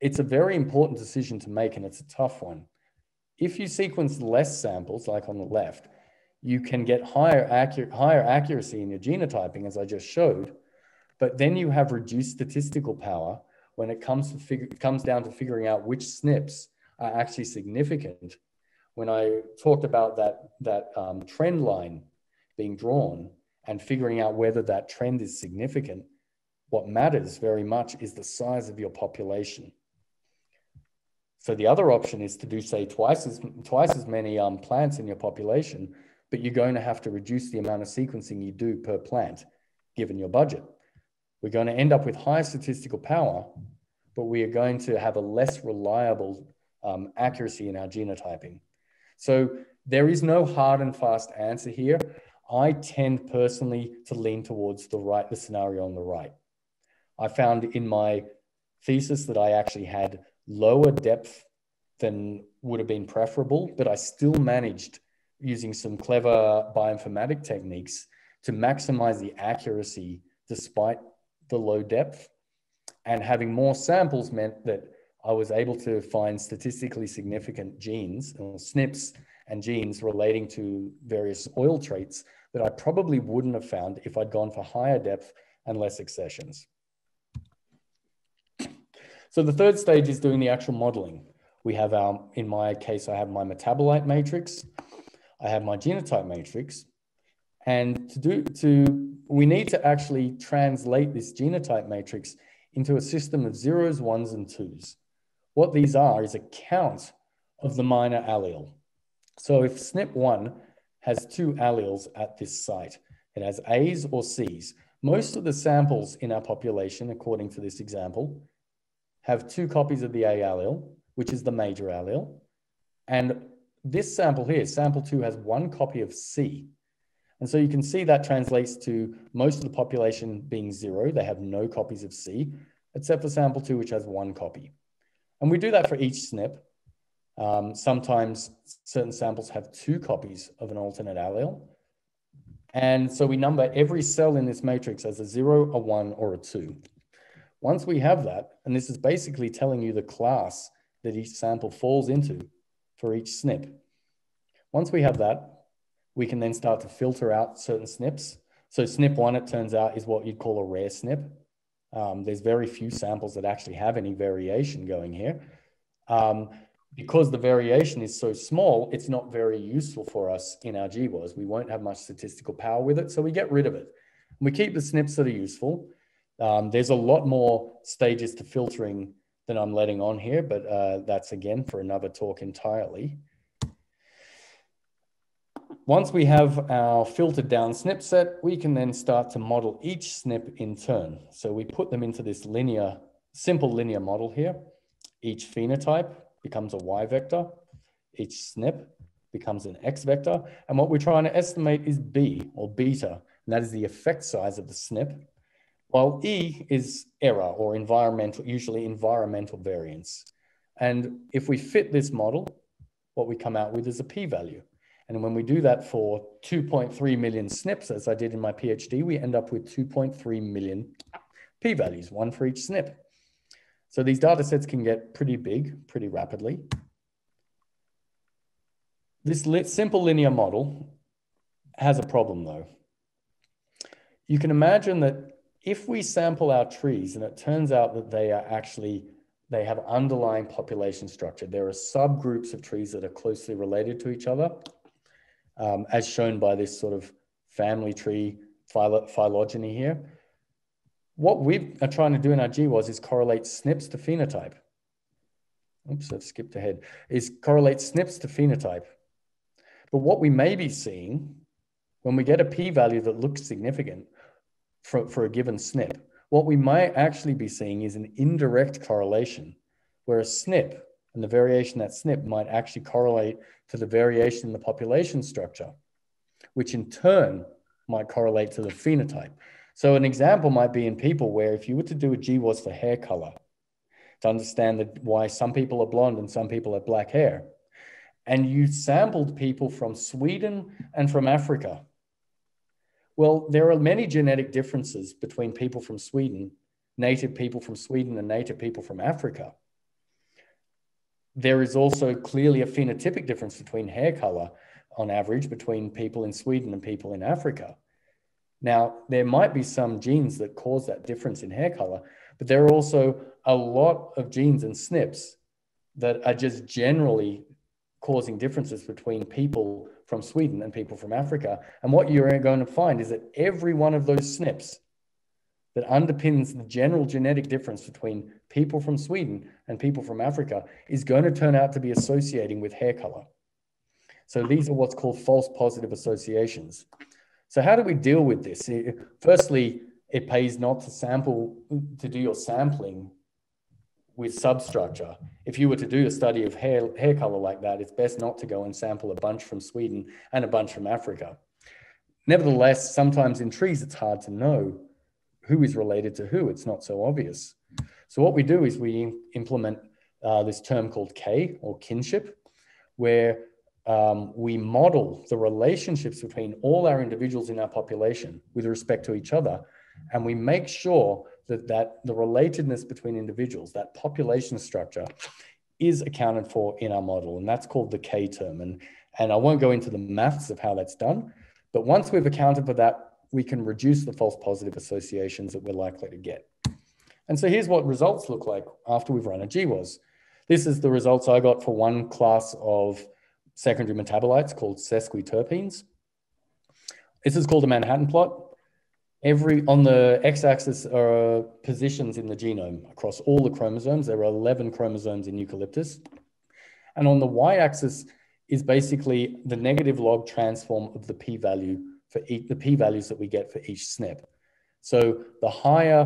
It's a very important decision to make, and it's a tough one. If you sequence less samples, like on the left, you can get higher, accurate, higher accuracy in your genotyping, as I just showed, but then you have reduced statistical power when it comes, to figure, comes down to figuring out which S N Ps are actually significant. When I talked about that, that um, trend line being drawn and figuring out whether that trend is significant, what matters very much is the size of your population. So the other option is to do, say, twice as, twice as many um, plants in your population, but you're going to have to reduce the amount of sequencing you do per plant, given your budget. We're going to end up with higher statistical power, but we are going to have a less reliable um, accuracy in our genotyping. So there is no hard and fast answer here. I tend personally to lean towards the right, the scenario on the right. I found in my thesis that I actually had lower depth than would have been preferable, but I still managed, using some clever bioinformatic techniques, to maximize the accuracy despite the low depth. And having more samples meant that I was able to find statistically significant genes, or S N Ps, and genes relating to various soil traits that I probably wouldn't have found if I'd gone for higher depth and less accessions. So the third stage is doing the actual modeling. We have our, in my case, I have my metabolite matrix, I have my genotype matrix, and to do, to, we need to actually translate this genotype matrix into a system of zeros, ones, and twos. What these are is a count of the minor allele. So if S N P one has two alleles at this site, it has A's or C's. Most of the samples in our population, according to this example, have two copies of the A allele, which is the major allele. And this sample here, sample two, has one copy of C. And so you can see that translates to most of the population being zero. They have no copies of C, except for sample two, which has one copy. And we do that for each S N P. Um, sometimes certain samples have two copies of an alternate allele. And so we number every cell in this matrix as a zero, a one, or a two. Once we have that, and this is basically telling you the class that each sample falls into for each S N P. Once we have that, we can then start to filter out certain S N Ps. So S N P one, it turns out, is what you'd call a rare S N P. Um, there's very few samples that actually have any variation going here. Um, because the variation is so small, it's not very useful for us in our G W A S. We won't have much statistical power with it, so we get rid of it. We keep the S N Ps that are useful. Um, there's a lot more stages to filtering than I'm letting on here, but uh, that's again for another talk entirely. Once we have our filtered down S N P set, we can then start to model each S N P in turn. So we put them into this linear, simple linear model here. Each phenotype becomes a Y vector, each S N P becomes an X vector. And what we're trying to estimate is B, or beta, and that is the effect size of the S N P. While E is error, or environmental, usually environmental variance. And if we fit this model, what we come out with is a p-value. And when we do that for two point three million S N Ps, as I did in my PhD, we end up with two point three million p-values, one for each S N P. So these data sets can get pretty big, pretty rapidly. This simple linear model has a problem though. You can imagine that if we sample our trees and it turns out that they are actually, they have underlying population structure. There are subgroups of trees that are closely related to each other, um, as shown by this sort of family tree phylog phylogeny here. What we are trying to do in our G W A S is correlate S N Ps to phenotype. Oops, I've skipped ahead. Is correlate S N Ps to phenotype. But what we may be seeing when we get a p-value that looks significant For, for a given S N P, what we might actually be seeing is an indirect correlation where a S N P and the variation that S N P might actually correlate to the variation in the population structure, which in turn might correlate to the phenotype. So an example might be in people where if you were to do a G W A S for hair color to understand that why some people are blonde and some people have black hair, and you sampled people from Sweden and from Africa, well, there are many genetic differences between people from Sweden, native people from Sweden and native people from Africa. There is also clearly a phenotypic difference between hair color on average between people in Sweden and people in Africa. Now, there might be some genes that cause that difference in hair color, but there are also a lot of genes and S N Ps that are just generally causing differences between people from Sweden and people from Africa. And what you're going to find is that every one of those S N Ps that underpins the general genetic difference between people from Sweden and people from Africa is going to turn out to be associating with hair color. So these are what's called false positive associations. So how do we deal with this? Firstly, it pays not to sample, to do your sampling with substructure. If you were to do a study of hair, hair color like that, it's best not to go and sample a bunch from Sweden and a bunch from Africa. Nevertheless, sometimes in trees, it's hard to know who is related to who. It's not so obvious. So what we do is we implement uh, this term called K, or kinship, where um, we model the relationships between all our individuals in our population with respect to each other, and we make sure that, that the relatedness between individuals, that population structure, is accounted for in our model, and that's called the K term. And, and I won't go into the maths of how that's done, but once we've accounted for that, we can reduce the false positive associations that we're likely to get. And so here's what results look like after we've run a G W A S. This is the results I got for one class of secondary metabolites called sesquiterpenes. This is called a Manhattan plot. Every, on the x-axis are positions in the genome across all the chromosomes. There are eleven chromosomes in eucalyptus. And on the y-axis is basically the negative log transform of the p-value for each, the p-values that we get for each S N P. So the higher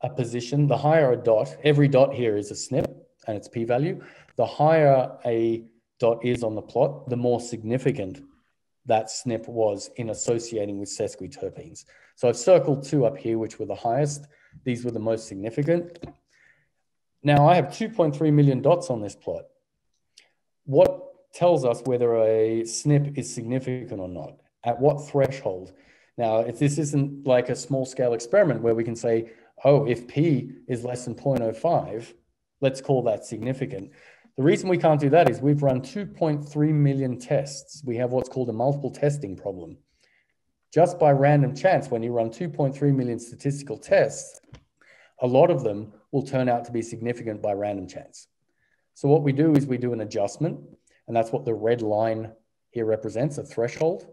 a position, the higher a dot, every dot here is a S N P and its p-value. The higher a dot is on the plot, the more significant that S N P was in associating with sesquiterpenes. So I've circled two up here, which were the highest. These were the most significant. Now I have two point three million dots on this plot. What tells us whether a S N P is significant or not? At what threshold? Now, if this isn't like a small scale experiment where we can say, oh, if P is less than zero point zero five, let's call that significant. The reason we can't do that is we've run two point three million tests. We have what's called a multiple testing problem. Just by random chance, when you run two point three million statistical tests, a lot of them will turn out to be significant by random chance. So what we do is we do an adjustment, and that's what the red line here represents, a threshold.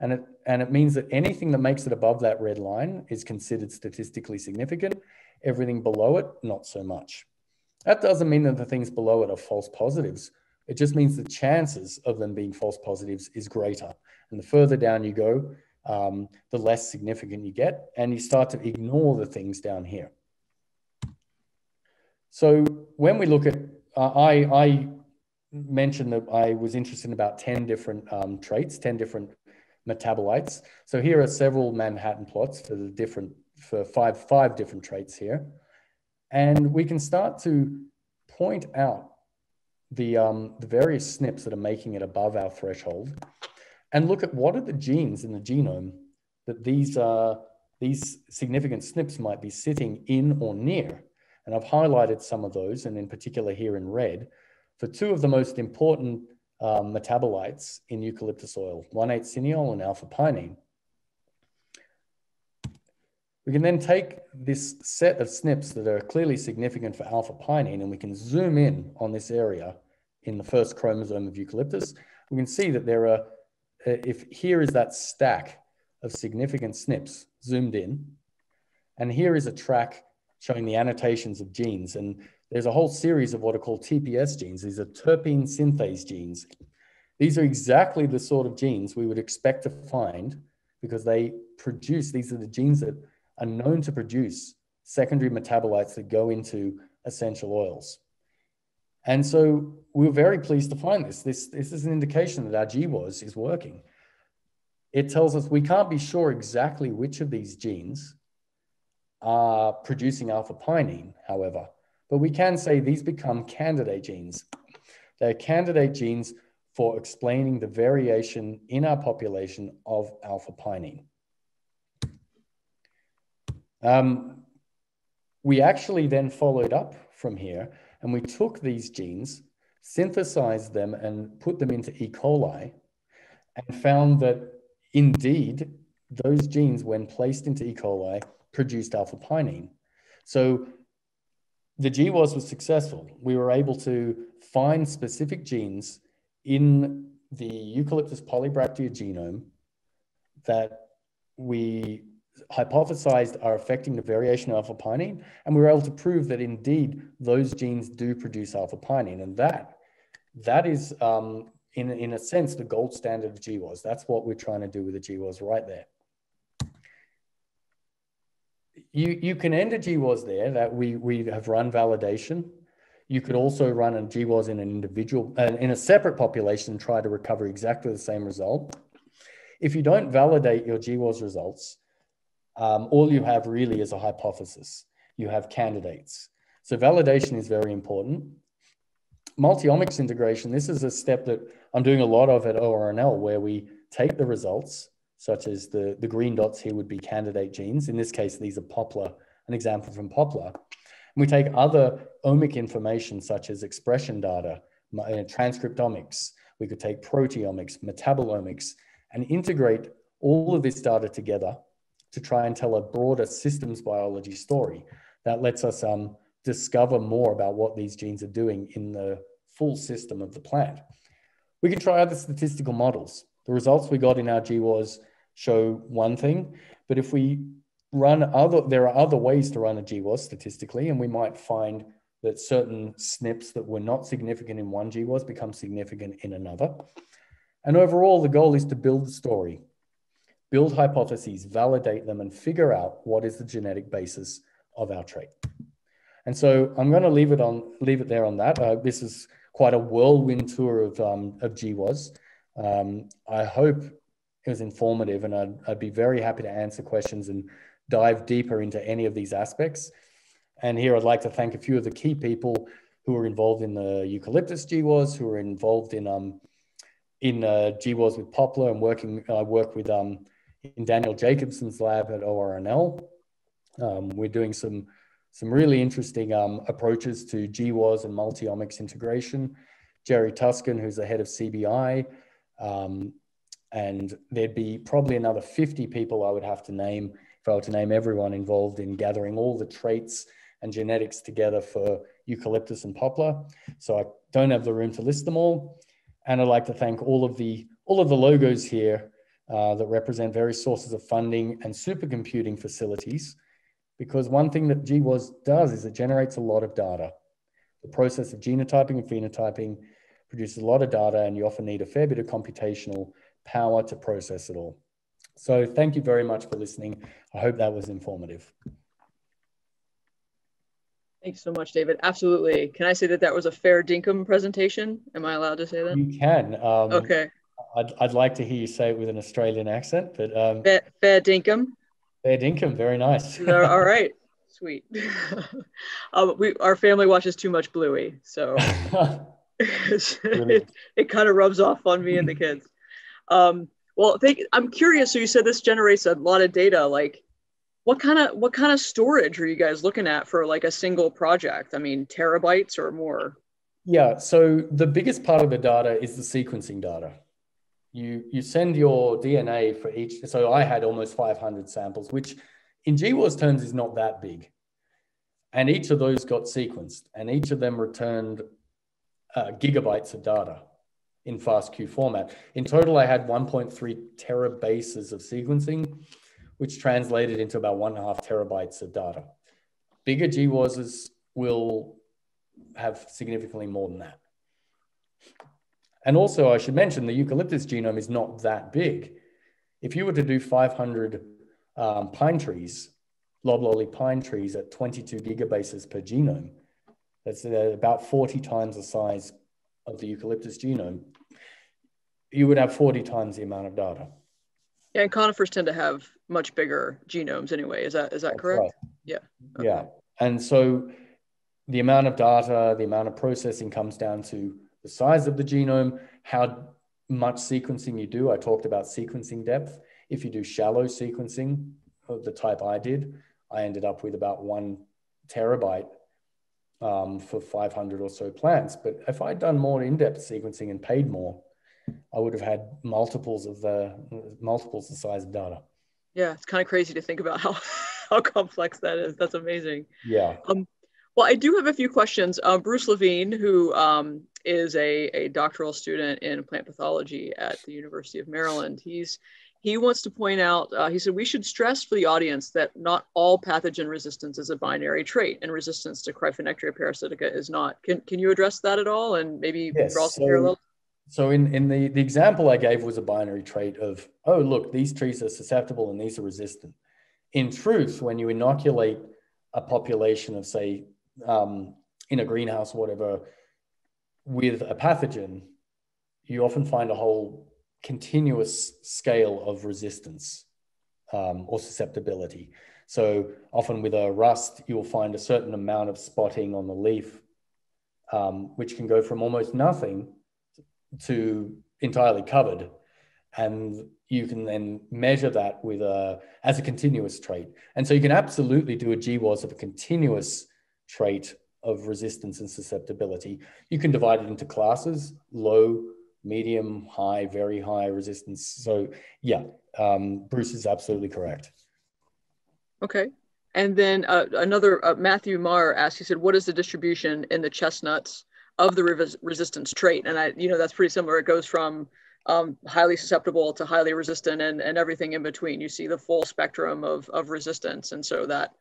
And it, and it means that anything that makes it above that red line is considered statistically significant. Everything below it, not so much. That doesn't mean that the things below it are false positives. It just means the chances of them being false positives is greater. And the further down you go, um, the less significant you get, and you start to ignore the things down here. So when we look at, uh, I, I mentioned that I was interested in about ten different um, traits, ten different metabolites. So here are several Manhattan plots for the different, for five, five different traits here. And we can start to point out the, um, the various S N Ps that are making it above our threshold, and look at what are the genes in the genome that these, uh, these significant S N Ps might be sitting in or near. And I've highlighted some of those, and in particular here in red, for two of the most important uh, metabolites in eucalyptus oil, one eight cineole and alpha-pinene. We can then take this set of S N Ps that are clearly significant for alpha-pinene, and we can zoom in on this area in the first chromosome of eucalyptus. We can see that there are, if here is that stack of significant S N Ps zoomed in, and here is a track showing the annotations of genes. And there's a whole series of what are called T P S genes. These are terpene synthase genes. These are exactly the sort of genes we would expect to find, because they produce, these are the genes that are known to produce secondary metabolites that go into essential oils. And so we were very pleased to find this. This, this is an indication that our G W A S is working. It tells us we can't be sure exactly which of these genes are producing alpha-pinene, however, but we can say these become candidate genes. They're candidate genes for explaining the variation in our population of alpha-pinene. Um, we actually then followed up from here, and we took these genes, synthesized them, and put them into E. coli, and found that indeed those genes, when placed into E. coli, produced alpha-pinene. So the G W A S was successful. We were able to find specific genes in the eucalyptus polybractea genome that we hypothesized are affecting the variation of alpha-pinene, and we were able to prove that indeed those genes do produce alpha-pinene, and that that is um, in, in a sense the gold standard of G W A S. That's what we're trying to do with the G W A S right there. You, you can end a G W A S there, that we, we have run validation. You could also run a G W A S in an individual, uh, in a separate population and try to recover exactly the same result. If you don't validate your G W A S results, Um, all you have really is a hypothesis. You have candidates. So validation is very important. multi-omics integration, this is a step that I'm doing a lot of at O R N L, where we take the results, such as the, the green dots here would be candidate genes. In this case, these are Poplar, an example from Poplar. And we take other omic information, such as expression data, transcriptomics. We could take proteomics, metabolomics, and integrate all of this data together to try and tell a broader systems biology story that lets us um, discover more about what these genes are doing in the full system of the plant. We could try other statistical models. The results we got in our G W A S show one thing, but if we run other, there are other ways to run a G W A S statistically, and we might find that certain S N Ps that were not significant in one G W A S become significant in another. And overall, the goal is to build the story, build hypotheses, validate them, and figure out what is the genetic basis of our trait. And so I'm going to leave it on, leave it there on that. Uh, this is quite a whirlwind tour of, um, of G W A S. Um, I hope it was informative, and I'd, I'd be very happy to answer questions and dive deeper into any of these aspects. And here I'd like to thank a few of the key people who were involved in the eucalyptus G W A S, who were involved in um, in uh, G W A S with Poplar, and working I uh, work with um, in Daniel Jacobson's lab at O R N L. Um, we're doing some some really interesting um, approaches to G W A S and multi-omics integration. Jerry Tuskan, who's the head of C B I, um, and there'd be probably another fifty people I would have to name if I were to name everyone involved in gathering all the traits and genetics together for eucalyptus and poplar. So I don't have the room to list them all. And I'd like to thank all of the, all of the logos here uh, that represent various sources of funding and supercomputing facilities, because one thing that G W A S does is it generates a lot of data. The process of genotyping and phenotyping produces a lot of data, and you often need a fair bit of computational power to process it all. So thank you very much for listening. I hope that was informative. Thanks so much, David. Absolutely. Can I say that that was a fair dinkum presentation? Am I allowed to say that? You can. Um, okay. I'd, I'd like to hear you say it with an Australian accent, but... Um, fair, fair dinkum. Fair dinkum. Very nice. All right. Sweet. um, we, our family watches too much Bluey, so it, it kind of rubs off on me and the kids. Um, well, thank, I'm curious. So you said this generates a lot of data. Like, What kind of what kind of storage are you guys looking at for like a single project? I mean, terabytes or more? Yeah, so the biggest part of the data is the sequencing data. You, you send your D N A for each. So I had almost five hundred samples, which in G W A S terms is not that big. And each of those got sequenced, and each of them returned uh, gigabytes of data in FASTQ format. In total, I had one point three terabases of sequencing, which translated into about one and a half terabytes of data. Bigger G W A Ss will have significantly more than that. And also I should mention the eucalyptus genome is not that big. If you were to do five hundred um, pine trees, loblolly pine trees at twenty-two gigabases per genome, that's uh, about forty times the size of the eucalyptus genome, you would have forty times the amount of data. Yeah, and conifers tend to have much bigger genomes anyway. Is that is that That's correct? Right. Yeah. Okay. Yeah. And so the amount of data, the amount of processing comes down to the size of the genome, how much sequencing you do. I talked about sequencing depth. If you do shallow sequencing, the type I did, I ended up with about one terabyte um, for five hundred or so plants. But if I'd done more in-depth sequencing and paid more, I would have had multiples of the multiples the size of data. Yeah, it's kind of crazy to think about how how complex that is. That's amazing. Yeah. Um, well, I do have a few questions. Uh, Bruce Levine, who um, is a, a doctoral student in plant pathology at the University of Maryland, he's he wants to point out. Uh, he said we should stress for the audience that not all pathogen resistance is a binary trait, and resistance to Cryphonectria parasitica is not. Can can you address that at all, and maybe yes, draw some so parallels? So in, in the, the example I gave was a binary trait of, oh, look, these trees are susceptible and these are resistant. In truth, when you inoculate a population of, say, um, in a greenhouse or whatever, with a pathogen, you often find a whole continuous scale of resistance um, or susceptibility. So often with a rust, you'll find a certain amount of spotting on the leaf um, which can go from almost nothing to entirely covered. And you can then measure that with a, as a continuous trait. And so you can absolutely do a G W A S of a continuous trait of resistance and susceptibility. You can divide it into classes: low, medium, high, very high resistance. So yeah, um, Bruce is absolutely correct. Okay. And then uh, another, uh, Matthew Marr asked, he said, what is the distribution in the chestnuts of the res resistance trait? And I, you know, that's pretty similar. It goes from um, highly susceptible to highly resistant and, and everything in between. You see the full spectrum of, of resistance. And so that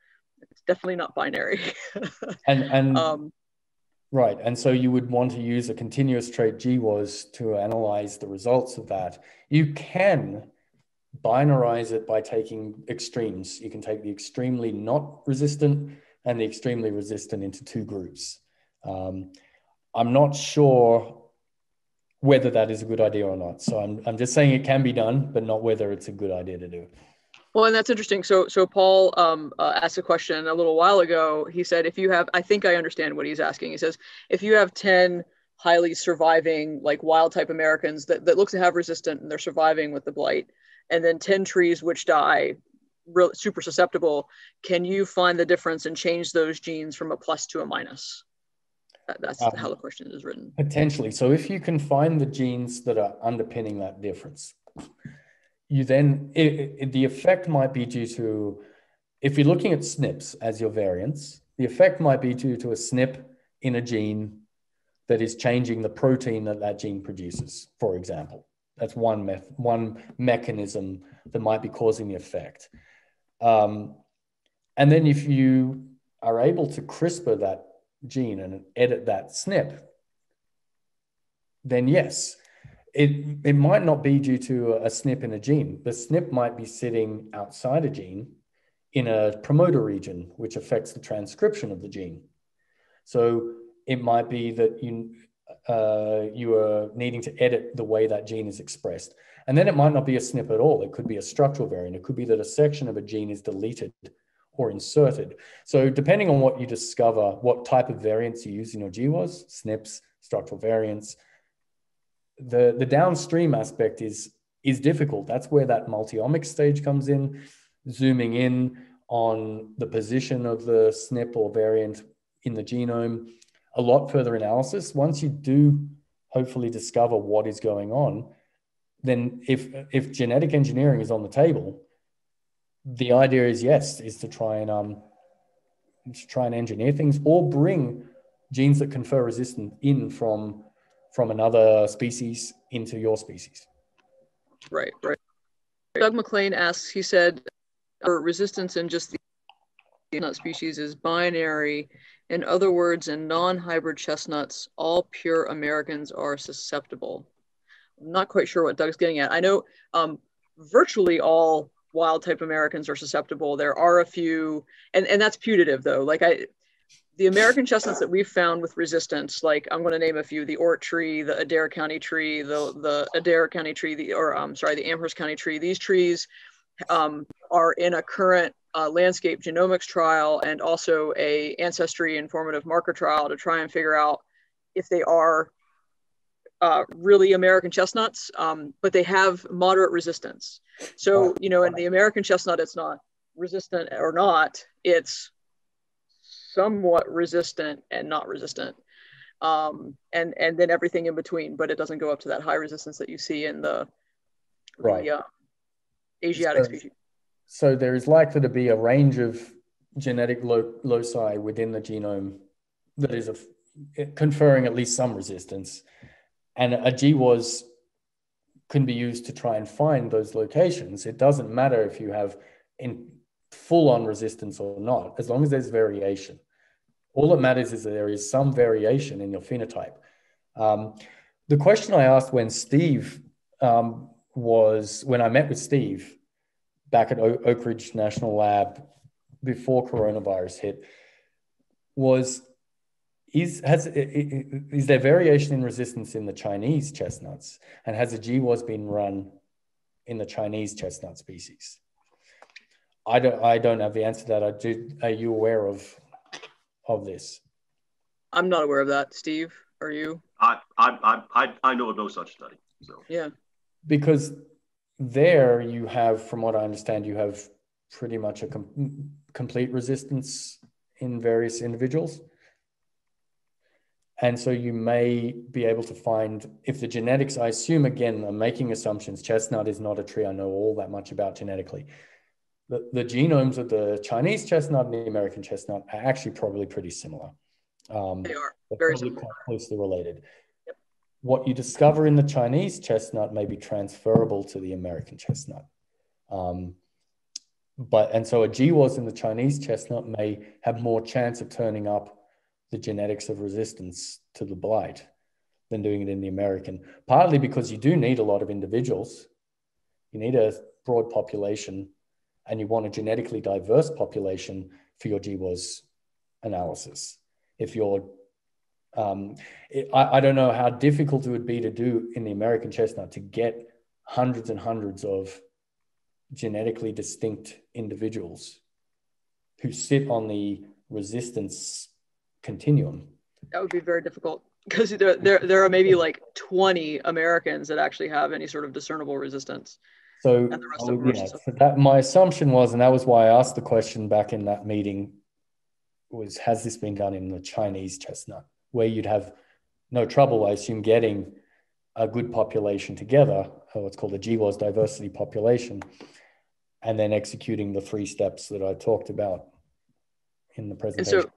it's definitely not binary. and, and um, right. And so you would want to use a continuous trait G W A S to analyze the results of that. You can binarize it by taking extremes. You can take the extremely not resistant and the extremely resistant into two groups. Um, I'm not sure whether that is a good idea or not. So I'm, I'm just saying it can be done, but not whether it's a good idea to do. Well, and that's interesting. So, so Paul um, uh, asked a question a little while ago. He said, if you have, I think I understand what he's asking. He says, if you have ten highly surviving, like wild type Americans that, that look to have resistant and they're surviving with the blight, and then ten trees which die real, super susceptible, can you find the difference and change those genes from a plus to a minus? That, that's um, how the question is written. Potentially. So if you can find the genes that are underpinning that difference, you then, it, it, the effect might be due to, if you're looking at S N Ps as your variants, the effect might be due to a S N P in a gene that is changing the protein that that gene produces, for example. That's one me one mechanism that might be causing the effect. Um, and then if you are able to CRISPR that gene and edit that S N P, then yes, it, it might not be due to a S N P in a gene. The S N P might be sitting outside a gene in a promoter region, which affects the transcription of the gene. So it might be that you... Uh, you are needing to edit the way that gene is expressed. And then it might not be a S N P at all. It could be a structural variant. It could be that a section of a gene is deleted or inserted. So depending on what you discover, what type of variants you use in your G W A S, S N Ps, structural variants, the, the downstream aspect is, is difficult. That's where that multi-omics stage comes in, zooming in on the position of the S N P or variant in the genome, a lot further analysis. Once you do hopefully discover what is going on, then if, if genetic engineering is on the table, the idea is, yes, is to try and, um, to try and engineer things or bring genes that confer resistance in from, from another species into your species. Right, right. Doug McLean asks, he said, for resistance in just the chestnut species is binary. In other words, in non-hybrid chestnuts, all pure Americans are susceptible. I'm not quite sure what Doug's getting at. I know um, virtually all wild type Americans are susceptible. There are a few, and, and that's putative though. Like I, the American chestnuts that we've found with resistance, like I'm gonna name a few, the Oort tree, the Adair County tree, the, the Adair County tree, the, or I'm um, sorry, the Amherst County tree, these trees um, are in a current Uh, landscape genomics trial and also a ancestry informative marker trial to try and figure out if they are uh, really American chestnuts, um, but they have moderate resistance. So, you know, in the American chestnut, it's not resistant or not, it's somewhat resistant and not resistant. Um, and, and then everything in between, but it doesn't go up to that high resistance that you see in the, right. the uh, Asiatic species. So there is likely to be a range of genetic lo loci within the genome that is a, conferring at least some resistance. And a G W A S can be used to try and find those locations. It doesn't matter if you have in full-on resistance or not, as long as there's variation. All that matters is that there is some variation in your phenotype. Um, the question I asked when Steve um, was, when I met with Steve, back at Oak Ridge National Lab before coronavirus hit, was, is, has, is there variation in resistance in the Chinese chestnuts? And has a G W A S been run in the Chinese chestnut species? I don't, I don't have the answer to that. I do, are you aware of, of this? I'm not aware of that. Steve, are you? I I I I know of no such study. So yeah, because there you have, from what I understand, you have pretty much a com complete resistance in various individuals. And so you may be able to find, if the genetics, I assume, again, I'm making assumptions. Chestnut is not a tree I know all that much about genetically. The, the genomes of the Chinese chestnut and the American chestnut are actually probably pretty similar. Um, they are very similar. Quite closely related. Yep. What you discover in the Chinese chestnut may be transferable to the American chestnut. Um, but, and so a G W A S in the Chinese chestnut may have more chance of turning up the genetics of resistance to the blight than doing it in the American, partly because you do need a lot of individuals. You need a broad population, and you want a genetically diverse population for your G W A S analysis. If you're, um, it, I, I don't know how difficult it would be to do in the American chestnut to get hundreds and hundreds of genetically distinct individuals who sit on the resistance continuum. That would be very difficult, because there, there, there are maybe like twenty Americans that actually have any sort of discernible resistance. So, and the rest oh, of yeah, so that, my assumption was, and that was why I asked the question back in that meeting, was has this been done in the Chinese chestnut, where you'd have no trouble, I assume, getting a good population together, or what's called a G W A S diversity population, and then executing the three steps that I talked about in the presentation. So,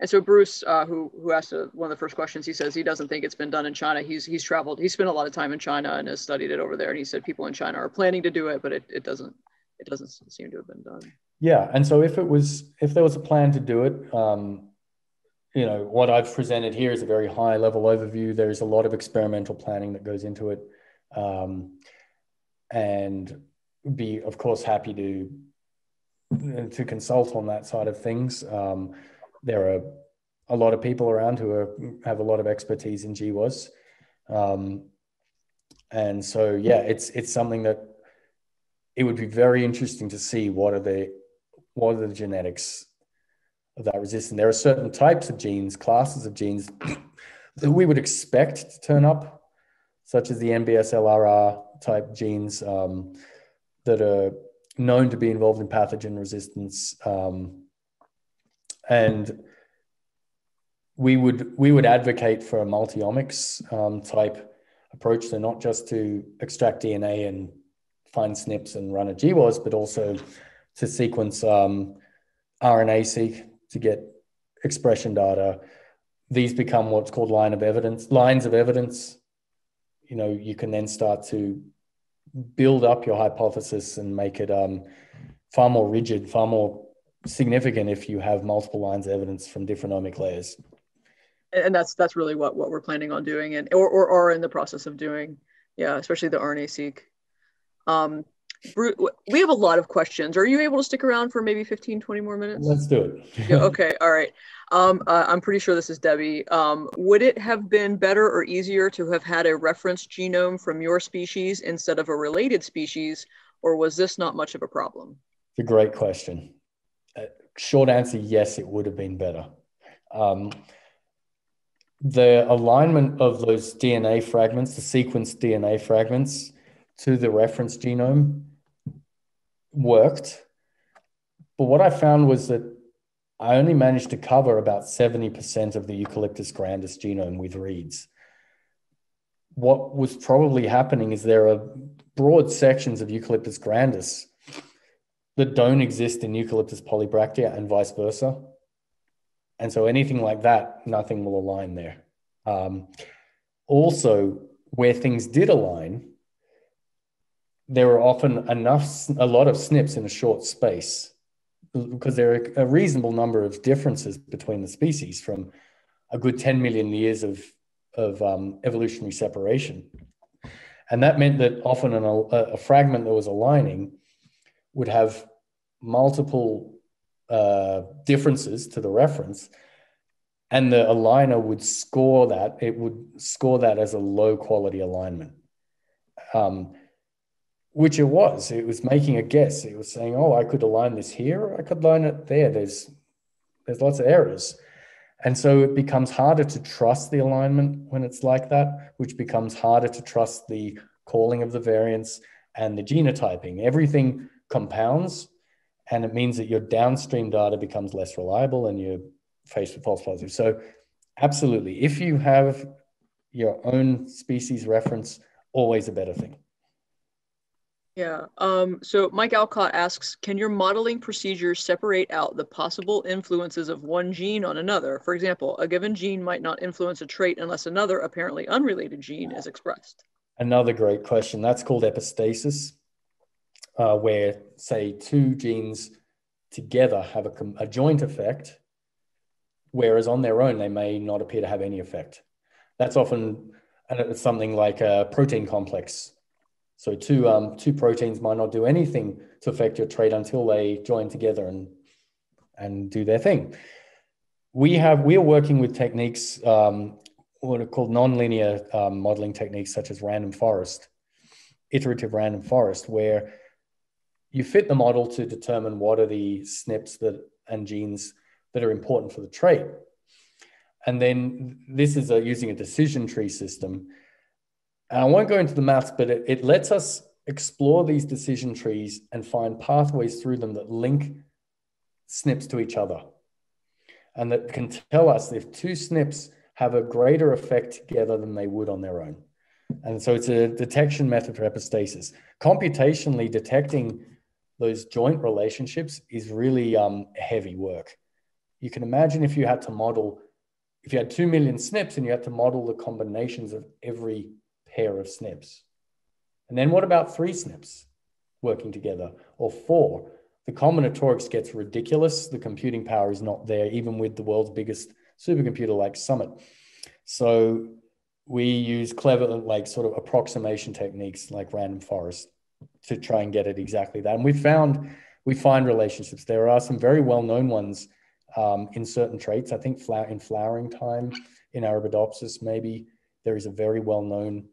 And so Bruce, uh, who, who asked uh, one of the first questions, he says he doesn't think it's been done in China. He's, he's traveled, he spent a lot of time in China and has studied it over there. And he said people in China are planning to do it, but it, it, doesn't, it doesn't seem to have been done. Yeah, and so if, it was, if there was a plan to do it, um, you know, what I've presented here is a very high level overview. There's a lot of experimental planning that goes into it. Um, and be, of course, happy to, to consult on that side of things. Um, There are a lot of people around who are, have a lot of expertise in G W A S. Um, and so, yeah, it's it's something that it would be very interesting to see what are the, what are the genetics of that resistance. There are certain types of genes, classes of genes that we would expect to turn up, such as the M B S L R R type genes um, that are known to be involved in pathogen resistance. Um, And we would we would advocate for a multi-omics um, type approach, so not just to extract D N A and find S N Ps and run a G W A S, but also to sequence um, R N A-seq to get expression data. These become what's called line of evidence, lines of evidence. You know, you can then start to build up your hypothesis and make it um, far more rigid, far more significant if you have multiple lines of evidence from different omic layers. And that's that's really what what we're planning on doing, and or or are in the process of doing, yeah, especially the R N A-seq. Um, we have a lot of questions. Are you able to stick around for maybe fifteen, twenty more minutes? Let's do it. Yeah, okay, all right. Um, uh, I'm pretty sure this is Debbie. Um, would it have been better or easier to have had a reference genome from your species instead of a related species, or was this not much of a problem? It's a great question. Short answer, yes, it would have been better. Um, the alignment of those D N A fragments, the sequenced D N A fragments to the reference genome worked. But what I found was that I only managed to cover about seventy percent of the Eucalyptus grandis genome with reads. What was probably happening is there are broad sections of Eucalyptus grandis that don't exist in Eucalyptus polybractea and vice versa. And so anything like that, nothing will align there. Um, also, where things did align, there were often enough, a lot of S N Ps in a short space, because there are a reasonable number of differences between the species from a good ten million years of, of um, evolutionary separation. And that meant that often an, a, a fragment that was aligning would have multiple uh, differences to the reference, and the aligner would score that. It would score that as a low quality alignment, um, which it was. It was making a guess. It was saying, oh, I could align this here, or I could align it there. There's, there's lots of errors. And so it becomes harder to trust the alignment when it's like that, which becomes harder to trust the calling of the variants and the genotyping. Everything compounds, and it means that your downstream data becomes less reliable and you're faced with false positives. So absolutely, if you have your own species reference, always a better thing. Yeah, um, so Mike Alcott asks, can your modeling procedures separate out the possible influences of one gene on another? For example, a given gene might not influence a trait unless another apparently unrelated gene is expressed. Another great question. That's called epistasis, uh, where, say, two genes together have a, a joint effect, whereas on their own, they may not appear to have any effect. That's often something like a protein complex. So two, um, two proteins might not do anything to affect your trait until they join together and, and do their thing. We have, we are working with techniques, um, what are called nonlinear um, modeling techniques, such as random forest, iterative random forest, where you fit the model to determine what are the S N Ps that, and genes that are important for the trait. And then this is a, using a decision tree system. And I won't go into the maths, but it, it lets us explore these decision trees and find pathways through them that link S N Ps to each other. And that can tell us if two S N Ps have a greater effect together than they would on their own. And so it's a detection method for epistasis. Computationally detecting those joint relationships is really um, heavy work. You can imagine if you had to model, if you had two million S N Ps and you had to model the combinations of every pair of S N Ps. And then what about three S N Ps working together, or four? The combinatorics gets ridiculous. The computing power is not there, even with the world's biggest supercomputer like Summit. So we use clever, like sort of approximation techniques like random forest to try and get it exactly that. And we found, we find relationships. There are some very well-known ones um, in certain traits. I think flower, in flowering time, in Arabidopsis maybe, there is a very well-known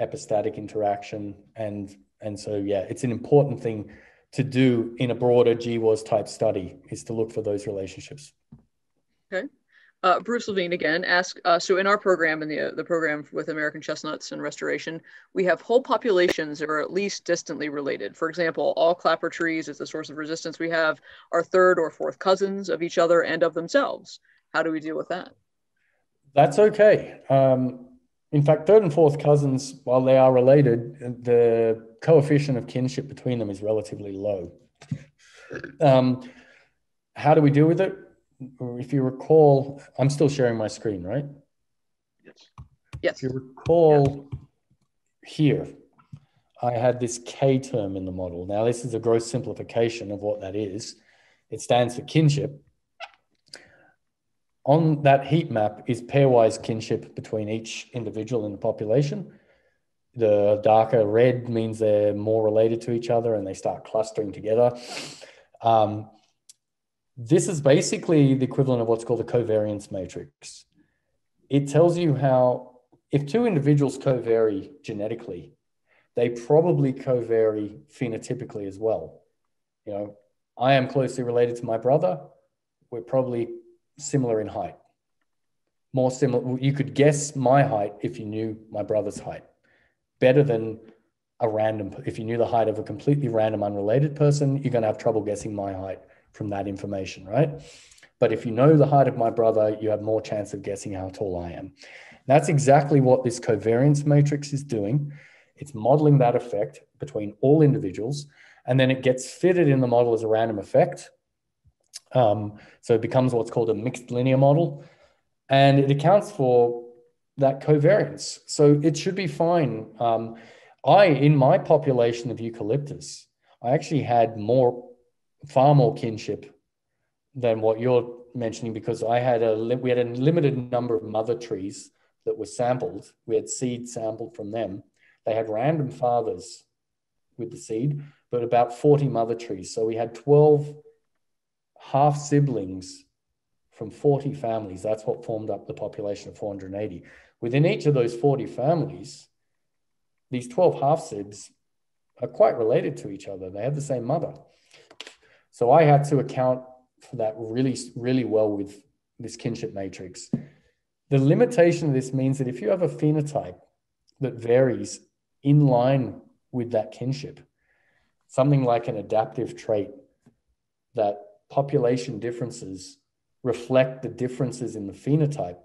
epistatic interaction. And, and so, yeah, it's an important thing to do in a broader G W A S type study, is to look for those relationships. Okay. Uh, Bruce Levine again asks, uh, so in our program, in the, uh, the program with American chestnuts and restoration, we have whole populations that are at least distantly related. For example, all clapper trees is the source of resistance we have are third or fourth cousins of each other and of themselves. How do we deal with that? That's okay. Um, in fact, third and fourth cousins, while they are related, the coefficient of kinship between them is relatively low. Um, how do we deal with it? If you recall, I'm still sharing my screen, right? Yes. Yes. If you recall, yeah, here, I had this K term in the model. Now, this is a gross simplification of what that is. It stands for kinship. On that heat map is pairwise kinship between each individual in the population. The darker red means they're more related to each other and they start clustering together. Um, This is basically the equivalent of what's called a covariance matrix. It tells you how, if two individuals covary genetically, they probably covary phenotypically as well. You know, I am closely related to my brother. We're probably similar in height. More similar, you could guess my height if you knew my brother's height. Better than a random, if you knew the height of a completely random unrelated person, you're gonna have trouble guessing my height from that information, right? But if you know the height of my brother, you have more chance of guessing how tall I am. That's exactly what this covariance matrix is doing. It's modeling that effect between all individuals, and then it gets fitted in the model as a random effect. Um, so it becomes what's called a mixed linear model, and it accounts for that covariance. So it should be fine. Um, I, in my population of eucalyptus, I actually had more far more kinship than what you're mentioning, because I had a, we had a limited number of mother trees that were sampled. We had seed sampled from them. They had random fathers with the seed, but about forty mother trees. So we had twelve half siblings from forty families. That's what formed up the population of four hundred eighty. Within each of those forty families, these twelve half sibs are quite related to each other. They have the same mother. So I had to account for that really, really well with this kinship matrix. The limitation of this means that if you have a phenotype that varies in line with that kinship, something like an adaptive trait, that population differences reflect the differences in the phenotype,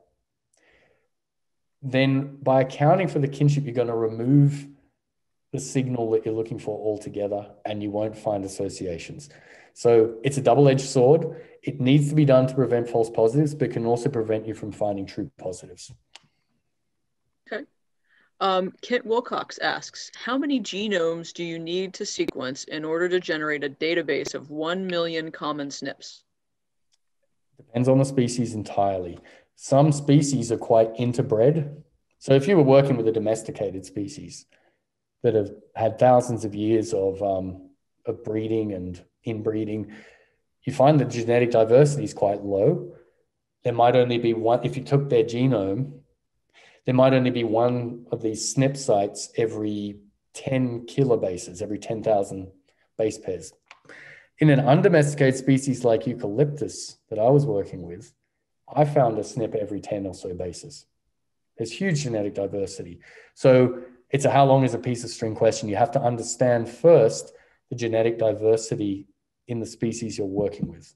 then by accounting for the kinship, you're going to remove the signal that you're looking for altogether, and you won't find associations. So it's a double-edged sword. It needs to be done to prevent false positives, but can also prevent you from finding true positives. Okay. Um, Kent Wilcox asks, how many genomes do you need to sequence in order to generate a database of one million common S N Ps? Depends on the species entirely. Some species are quite interbred. So if you were working with a domesticated species that have had thousands of years of, um, of breeding and inbreeding, you find that genetic diversity is quite low. There might only be one, if you took their genome, there might only be one of these S N P sites every ten kilobases, every ten thousand base pairs. In an undomesticated species like eucalyptus that I was working with, I found a S N P every ten or so bases. There's huge genetic diversity. So it's a how long is a piece of string question. You have to understand first the genetic diversity in the species you're working with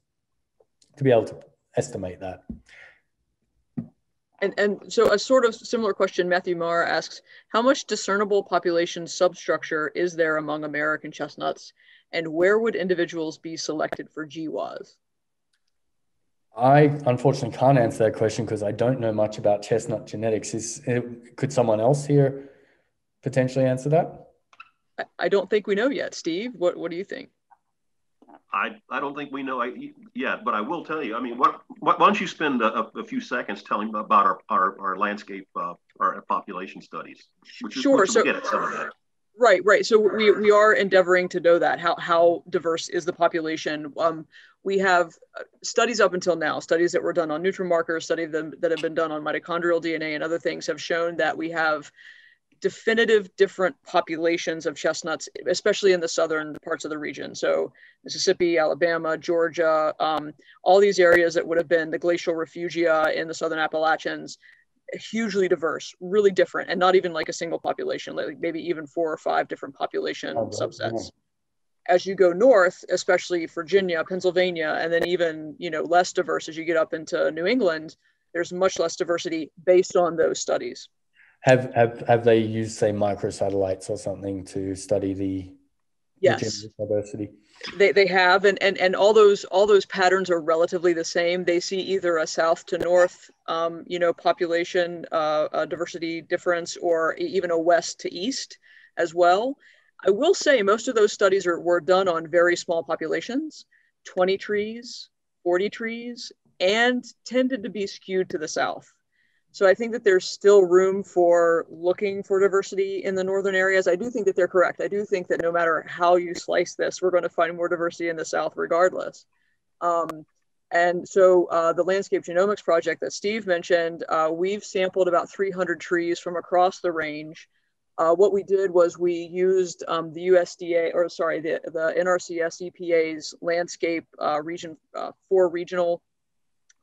to be able to estimate that. And, and so a sort of similar question, Matthew Marr asks, how much discernible population substructure is there among American chestnuts, and where would individuals be selected for G W A S? I unfortunately can't answer that question because I don't know much about chestnut genetics. Is, could someone else here potentially answer that? I don't think we know yet, Steve. What, what do you think? I, I don't think we know yet, but I will tell you. I mean, what, why don't you spend a, a few seconds telling about our, our, our landscape, uh, our population studies, which is, sure, which so, we get at some of that. Right, right. So we, we are endeavoring to know that. How, how diverse is the population? Um, we have studies up until now, studies that were done on nutrimarkers, studies that, that have been done on mitochondrial D N A and other things have shown that we have definitive different populations of chestnuts, especially in the southern parts of the region. So Mississippi, Alabama, Georgia, um, all these areas that would have been the glacial refugia in the southern Appalachians, hugely diverse, really different, and not even like a single population, like maybe even four or five different population oh, subsets. Yeah. As you go north, especially Virginia, Pennsylvania, and then even, you know, less diverse as you get up into New England, there's much less diversity based on those studies. Have, have, have they used, say, microsatellites or something to study the, yes, the diversity? They, they have, and, and, and all those all those patterns are relatively the same. They see either a south to north, um, you know, population uh, a diversity difference, or even a west to east as well. I will say most of those studies are, were done on very small populations, twenty trees, forty trees, and tended to be skewed to the south. So I think that there's still room for looking for diversity in the northern areas. I do think that they're correct. I do think that no matter how you slice this, we're going to find more diversity in the south regardless. Um, and so uh, the Landscape Genomics Project that Steve mentioned, uh, we've sampled about three hundred trees from across the range. Uh, what we did was we used um, the U S D A, or sorry, the, the N R C S E P A's landscape uh, region uh, for regional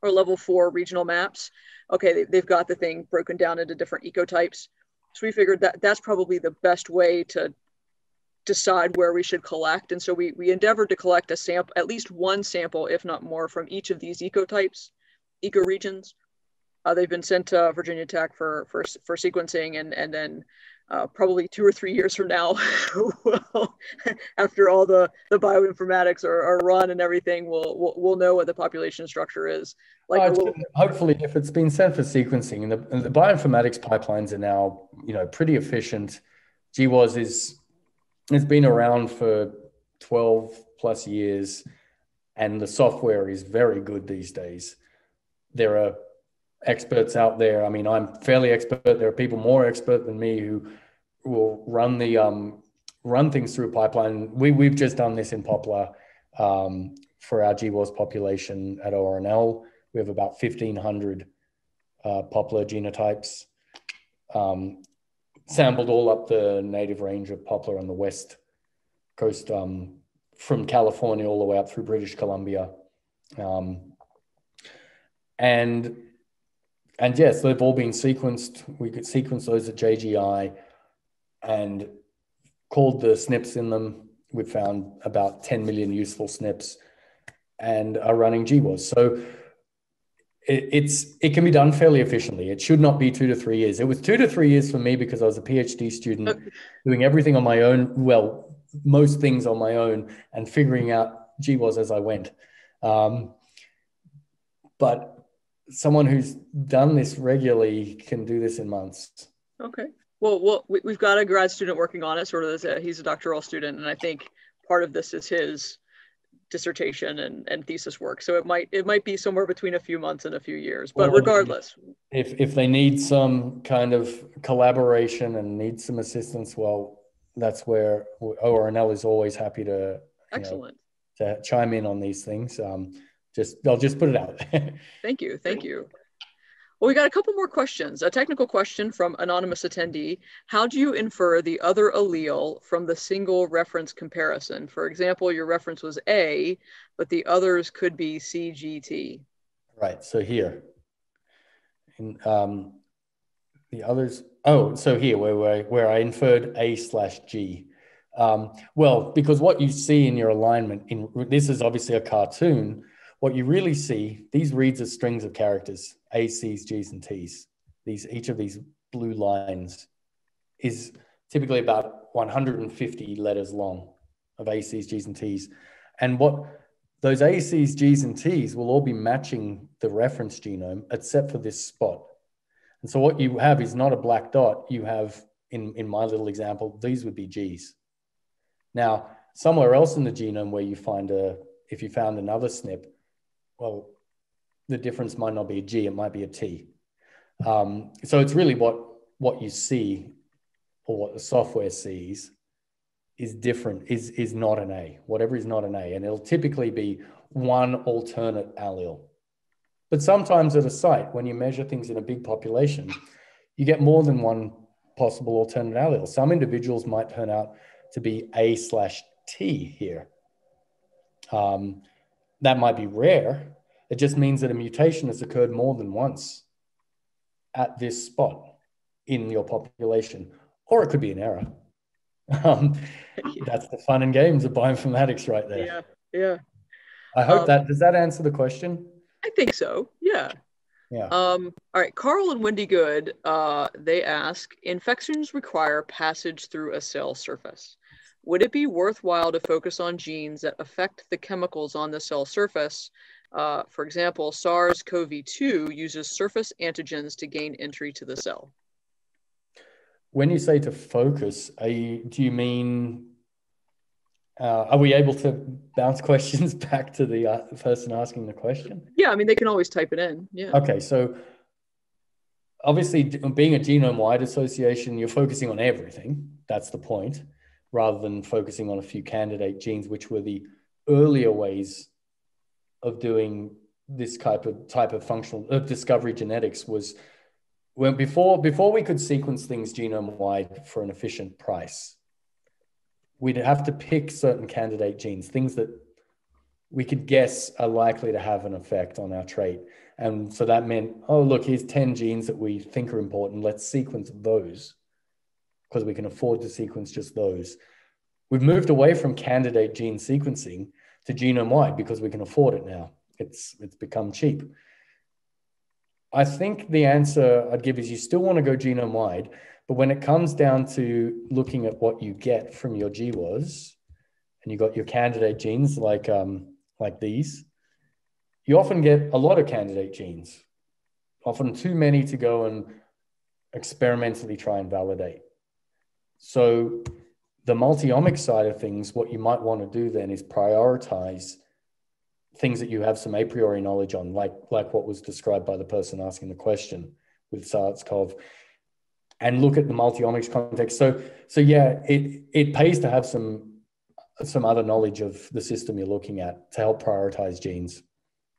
or level four regional maps. Okay, they've got the thing broken down into different ecotypes. So we figured that that's probably the best way to decide where we should collect. And so we, we endeavored to collect a sample, at least one sample, if not more, from each of these ecotypes, ecoregions. Uh, they've been sent to Virginia Tech for, for, for sequencing, and, and then uh, probably two or three years from now, well, after all the, the bioinformatics are, are run and everything, we'll, we'll, we'll know what the population structure is. Like, oh, little... Hopefully, if it's been sent for sequencing, and the, and the bioinformatics pipelines are now, you know, pretty efficient. G W A S is, it's been around for twelve plus years, and the software is very good these days. There are experts out there. I mean, I'm fairly expert. There are people more expert than me who will run the um, run things through a pipeline. We we've just done this in Poplar um, for our G W A S population at O R N L. We have about fifteen hundred uh, poplar genotypes, um, sampled all up the native range of poplar on the west coast, um, from California all the way up through British Columbia. Um, And and yes, they've all been sequenced. We could sequence those at J G I and called the S N Ps in them. We found about ten million useful S N Ps and are running G W A S. So it, it's, it can be done fairly efficiently. It should not be two to three years. It was two to three years for me because I was a PhD student okay. doing everything on my own. Well, most things on my own and figuring out G W A S as I went. Um, but someone who's done this regularly can do this in months. Okay. Well, well, we've got a grad student working on it, sort of, as a, he's a doctoral student, and I think part of this is his dissertation and, and thesis work. So it might it might be somewhere between a few months and a few years, but well, regardless. If, if they need some kind of collaboration and need some assistance, well, that's where O R N L is always happy to, Excellent. Know, to chime in on these things. Um, just I'll just put it out. Thank you. Thank you. Well, we got a couple more questions. A technical question from anonymous attendee. How do you infer the other allele from the single reference comparison? For example, your reference was A, but the others could be C G T. Right, so here. In, um, the others, oh, so here where, where, where I inferred A slash G. Um, well, because what you see in your alignment, in this is obviously a cartoon, what you really see, these reads as strings of characters, A's, C's, G's, and T's. These, each of these blue lines is typically about one hundred fifty letters long of A's, C's, G's, and T's. And what those A's, C's, G's, and T's will all be matching the reference genome except for this spot. And so what you have is not a black dot. You have, in, in my little example, these would be G's. Now, somewhere else in the genome where you find a, if you found another S N P, well, the difference might not be a G, it might be a T. Um, so it's really what, what you see or what the software sees is different, is, is not an A, whatever is not an A. And it'll typically be one alternate allele. But sometimes at a site, when you measure things in a big population, you get more than one possible alternate allele. Some individuals might turn out to be A slash T here. Um, that might be rare. It just means that a mutation has occurred more than once at this spot in your population, or it could be an error. Um, that's the fun and games of bioinformatics right there. Yeah, yeah. I hope um, that, does that answer the question? I think so, yeah. Yeah. Um, all right, Carl and Wendy Good, uh, they ask, infections require passage through a cell surface. Would it be worthwhile to focus on genes that affect the chemicals on the cell surface? Uh, for example, SARS CoV two uses surface antigens to gain entry to the cell. When you say to focus, are you, do you mean, uh, are we able to bounce questions back to the uh, person asking the question? Yeah, I mean, they can always type it in, yeah. Okay, so obviously being a genome-wide association, you're focusing on everything, that's the point, rather than focusing on a few candidate genes, which were the earlier ways of doing this type of type of functional of discovery genetics. Was when before before we could sequence things genome wide for an efficient price, we'd have to pick certain candidate genes, things that we could guess are likely to have an effect on our trait. And so that meant, oh look, here's ten genes that we think are important. Let's sequence those because we can afford to sequence just those. We've moved away from candidate gene sequencing to genome-wide because we can afford it now. It's, it's become cheap. I think the answer I'd give is you still want to go genome-wide, but when it comes down to looking at what you get from your G W A S, and you got your candidate genes like, um, like these, you often get a lot of candidate genes, often too many to go and experimentally try and validate. So the multi-omic side of things, what you might want to do then is prioritize things that you have some a priori knowledge on, like, like what was described by the person asking the question with SARS CoV, and look at the multi-omics context. So, so yeah, it, it pays to have some, some other knowledge of the system you're looking at to help prioritize genes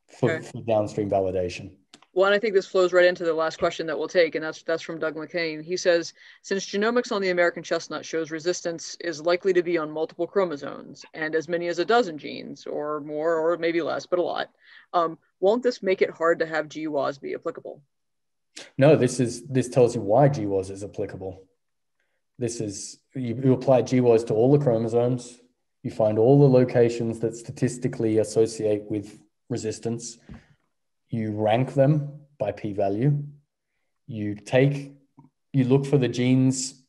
for, okay. for downstream validation. Well, and I think this flows right into the last question that we'll take, and that's that's from Doug McCain. He says, since genomics on the American chestnut shows resistance is likely to be on multiple chromosomes and as many as a dozen genes or more, or maybe less, but a lot, um, won't this make it hard to have G W A S be applicable? No, this is this tells you why G W A S is applicable. This is, you, you apply G W A S to all the chromosomes, you find all the locations that statistically associate with resistance, you rank them by p-value, you take, you look for the genes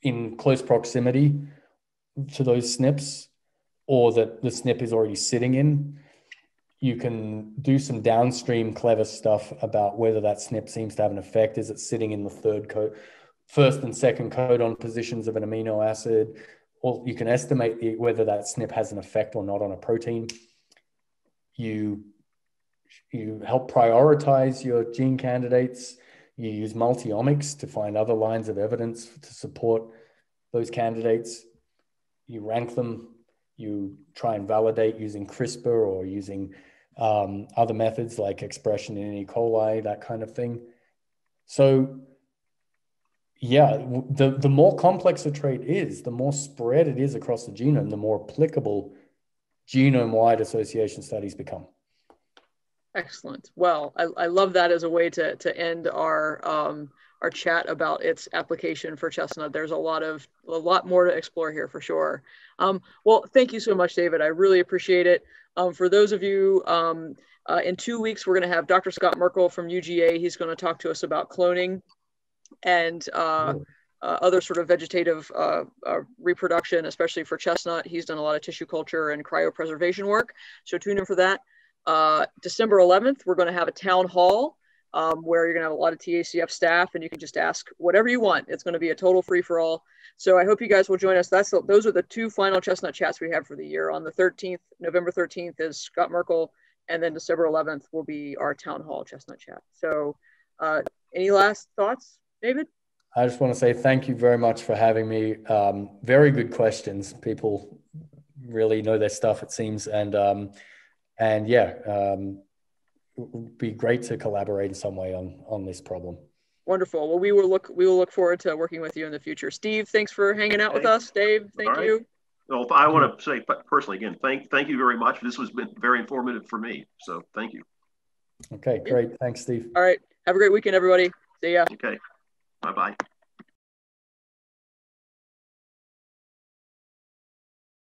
in close proximity to those S N Ps or that the S N P is already sitting in. You can do some downstream clever stuff about whether that S N P seems to have an effect. Is it sitting in the third code, first and second codon positions of an amino acid? Or you can estimate whether that S N P has an effect or not on a protein. You You help prioritize your gene candidates. You use multiomics to find other lines of evidence to support those candidates. You rank them. You try and validate using CRISPR or using um, other methods like expression in E. coli, that kind of thing. So yeah, the, the more complex a trait is, the more spread it is across the genome, the more applicable genome-wide association studies become. Excellent. Well, I, I love that as a way to, to end our um, our chat about its application for chestnut. There's a lot of a lot more to explore here for sure. Um, well, thank you so much, David. I really appreciate it. Um, for those of you, um, uh, in two weeks, we're going to have Doctor Scott Merkle from U G A. He's going to talk to us about cloning and uh, uh, other sort of vegetative uh, uh, reproduction, especially for chestnut. He's done a lot of tissue culture and cryopreservation work. So tune in for that. Uh, December eleventh, we're going to have a town hall um, where you're going to have a lot of T A C F staff and you can just ask whatever you want. It's going to be a total free-for-all. So I hope you guys will join us. That's the, those are the two final Chestnut Chats we have for the year. On the thirteenth, November thirteenth is Scott Merkle, and then December eleventh will be our town hall Chestnut Chat. So uh, any last thoughts, David? I just want to say thank you very much for having me. Um, very good questions. People really know their stuff, it seems. And um, And yeah, um, it would be great to collaborate in some way on, on this problem. Wonderful. Well, we will look we will look forward to working with you in the future. Steve, thanks for hanging out thanks. with us. Dave, thank All you. Right. Well, I want to say personally again, thank thank you very much. This has been very informative for me. So thank you. Okay, great. Thanks, Steve. All right. Have a great weekend, everybody. See ya. Okay. Bye-bye.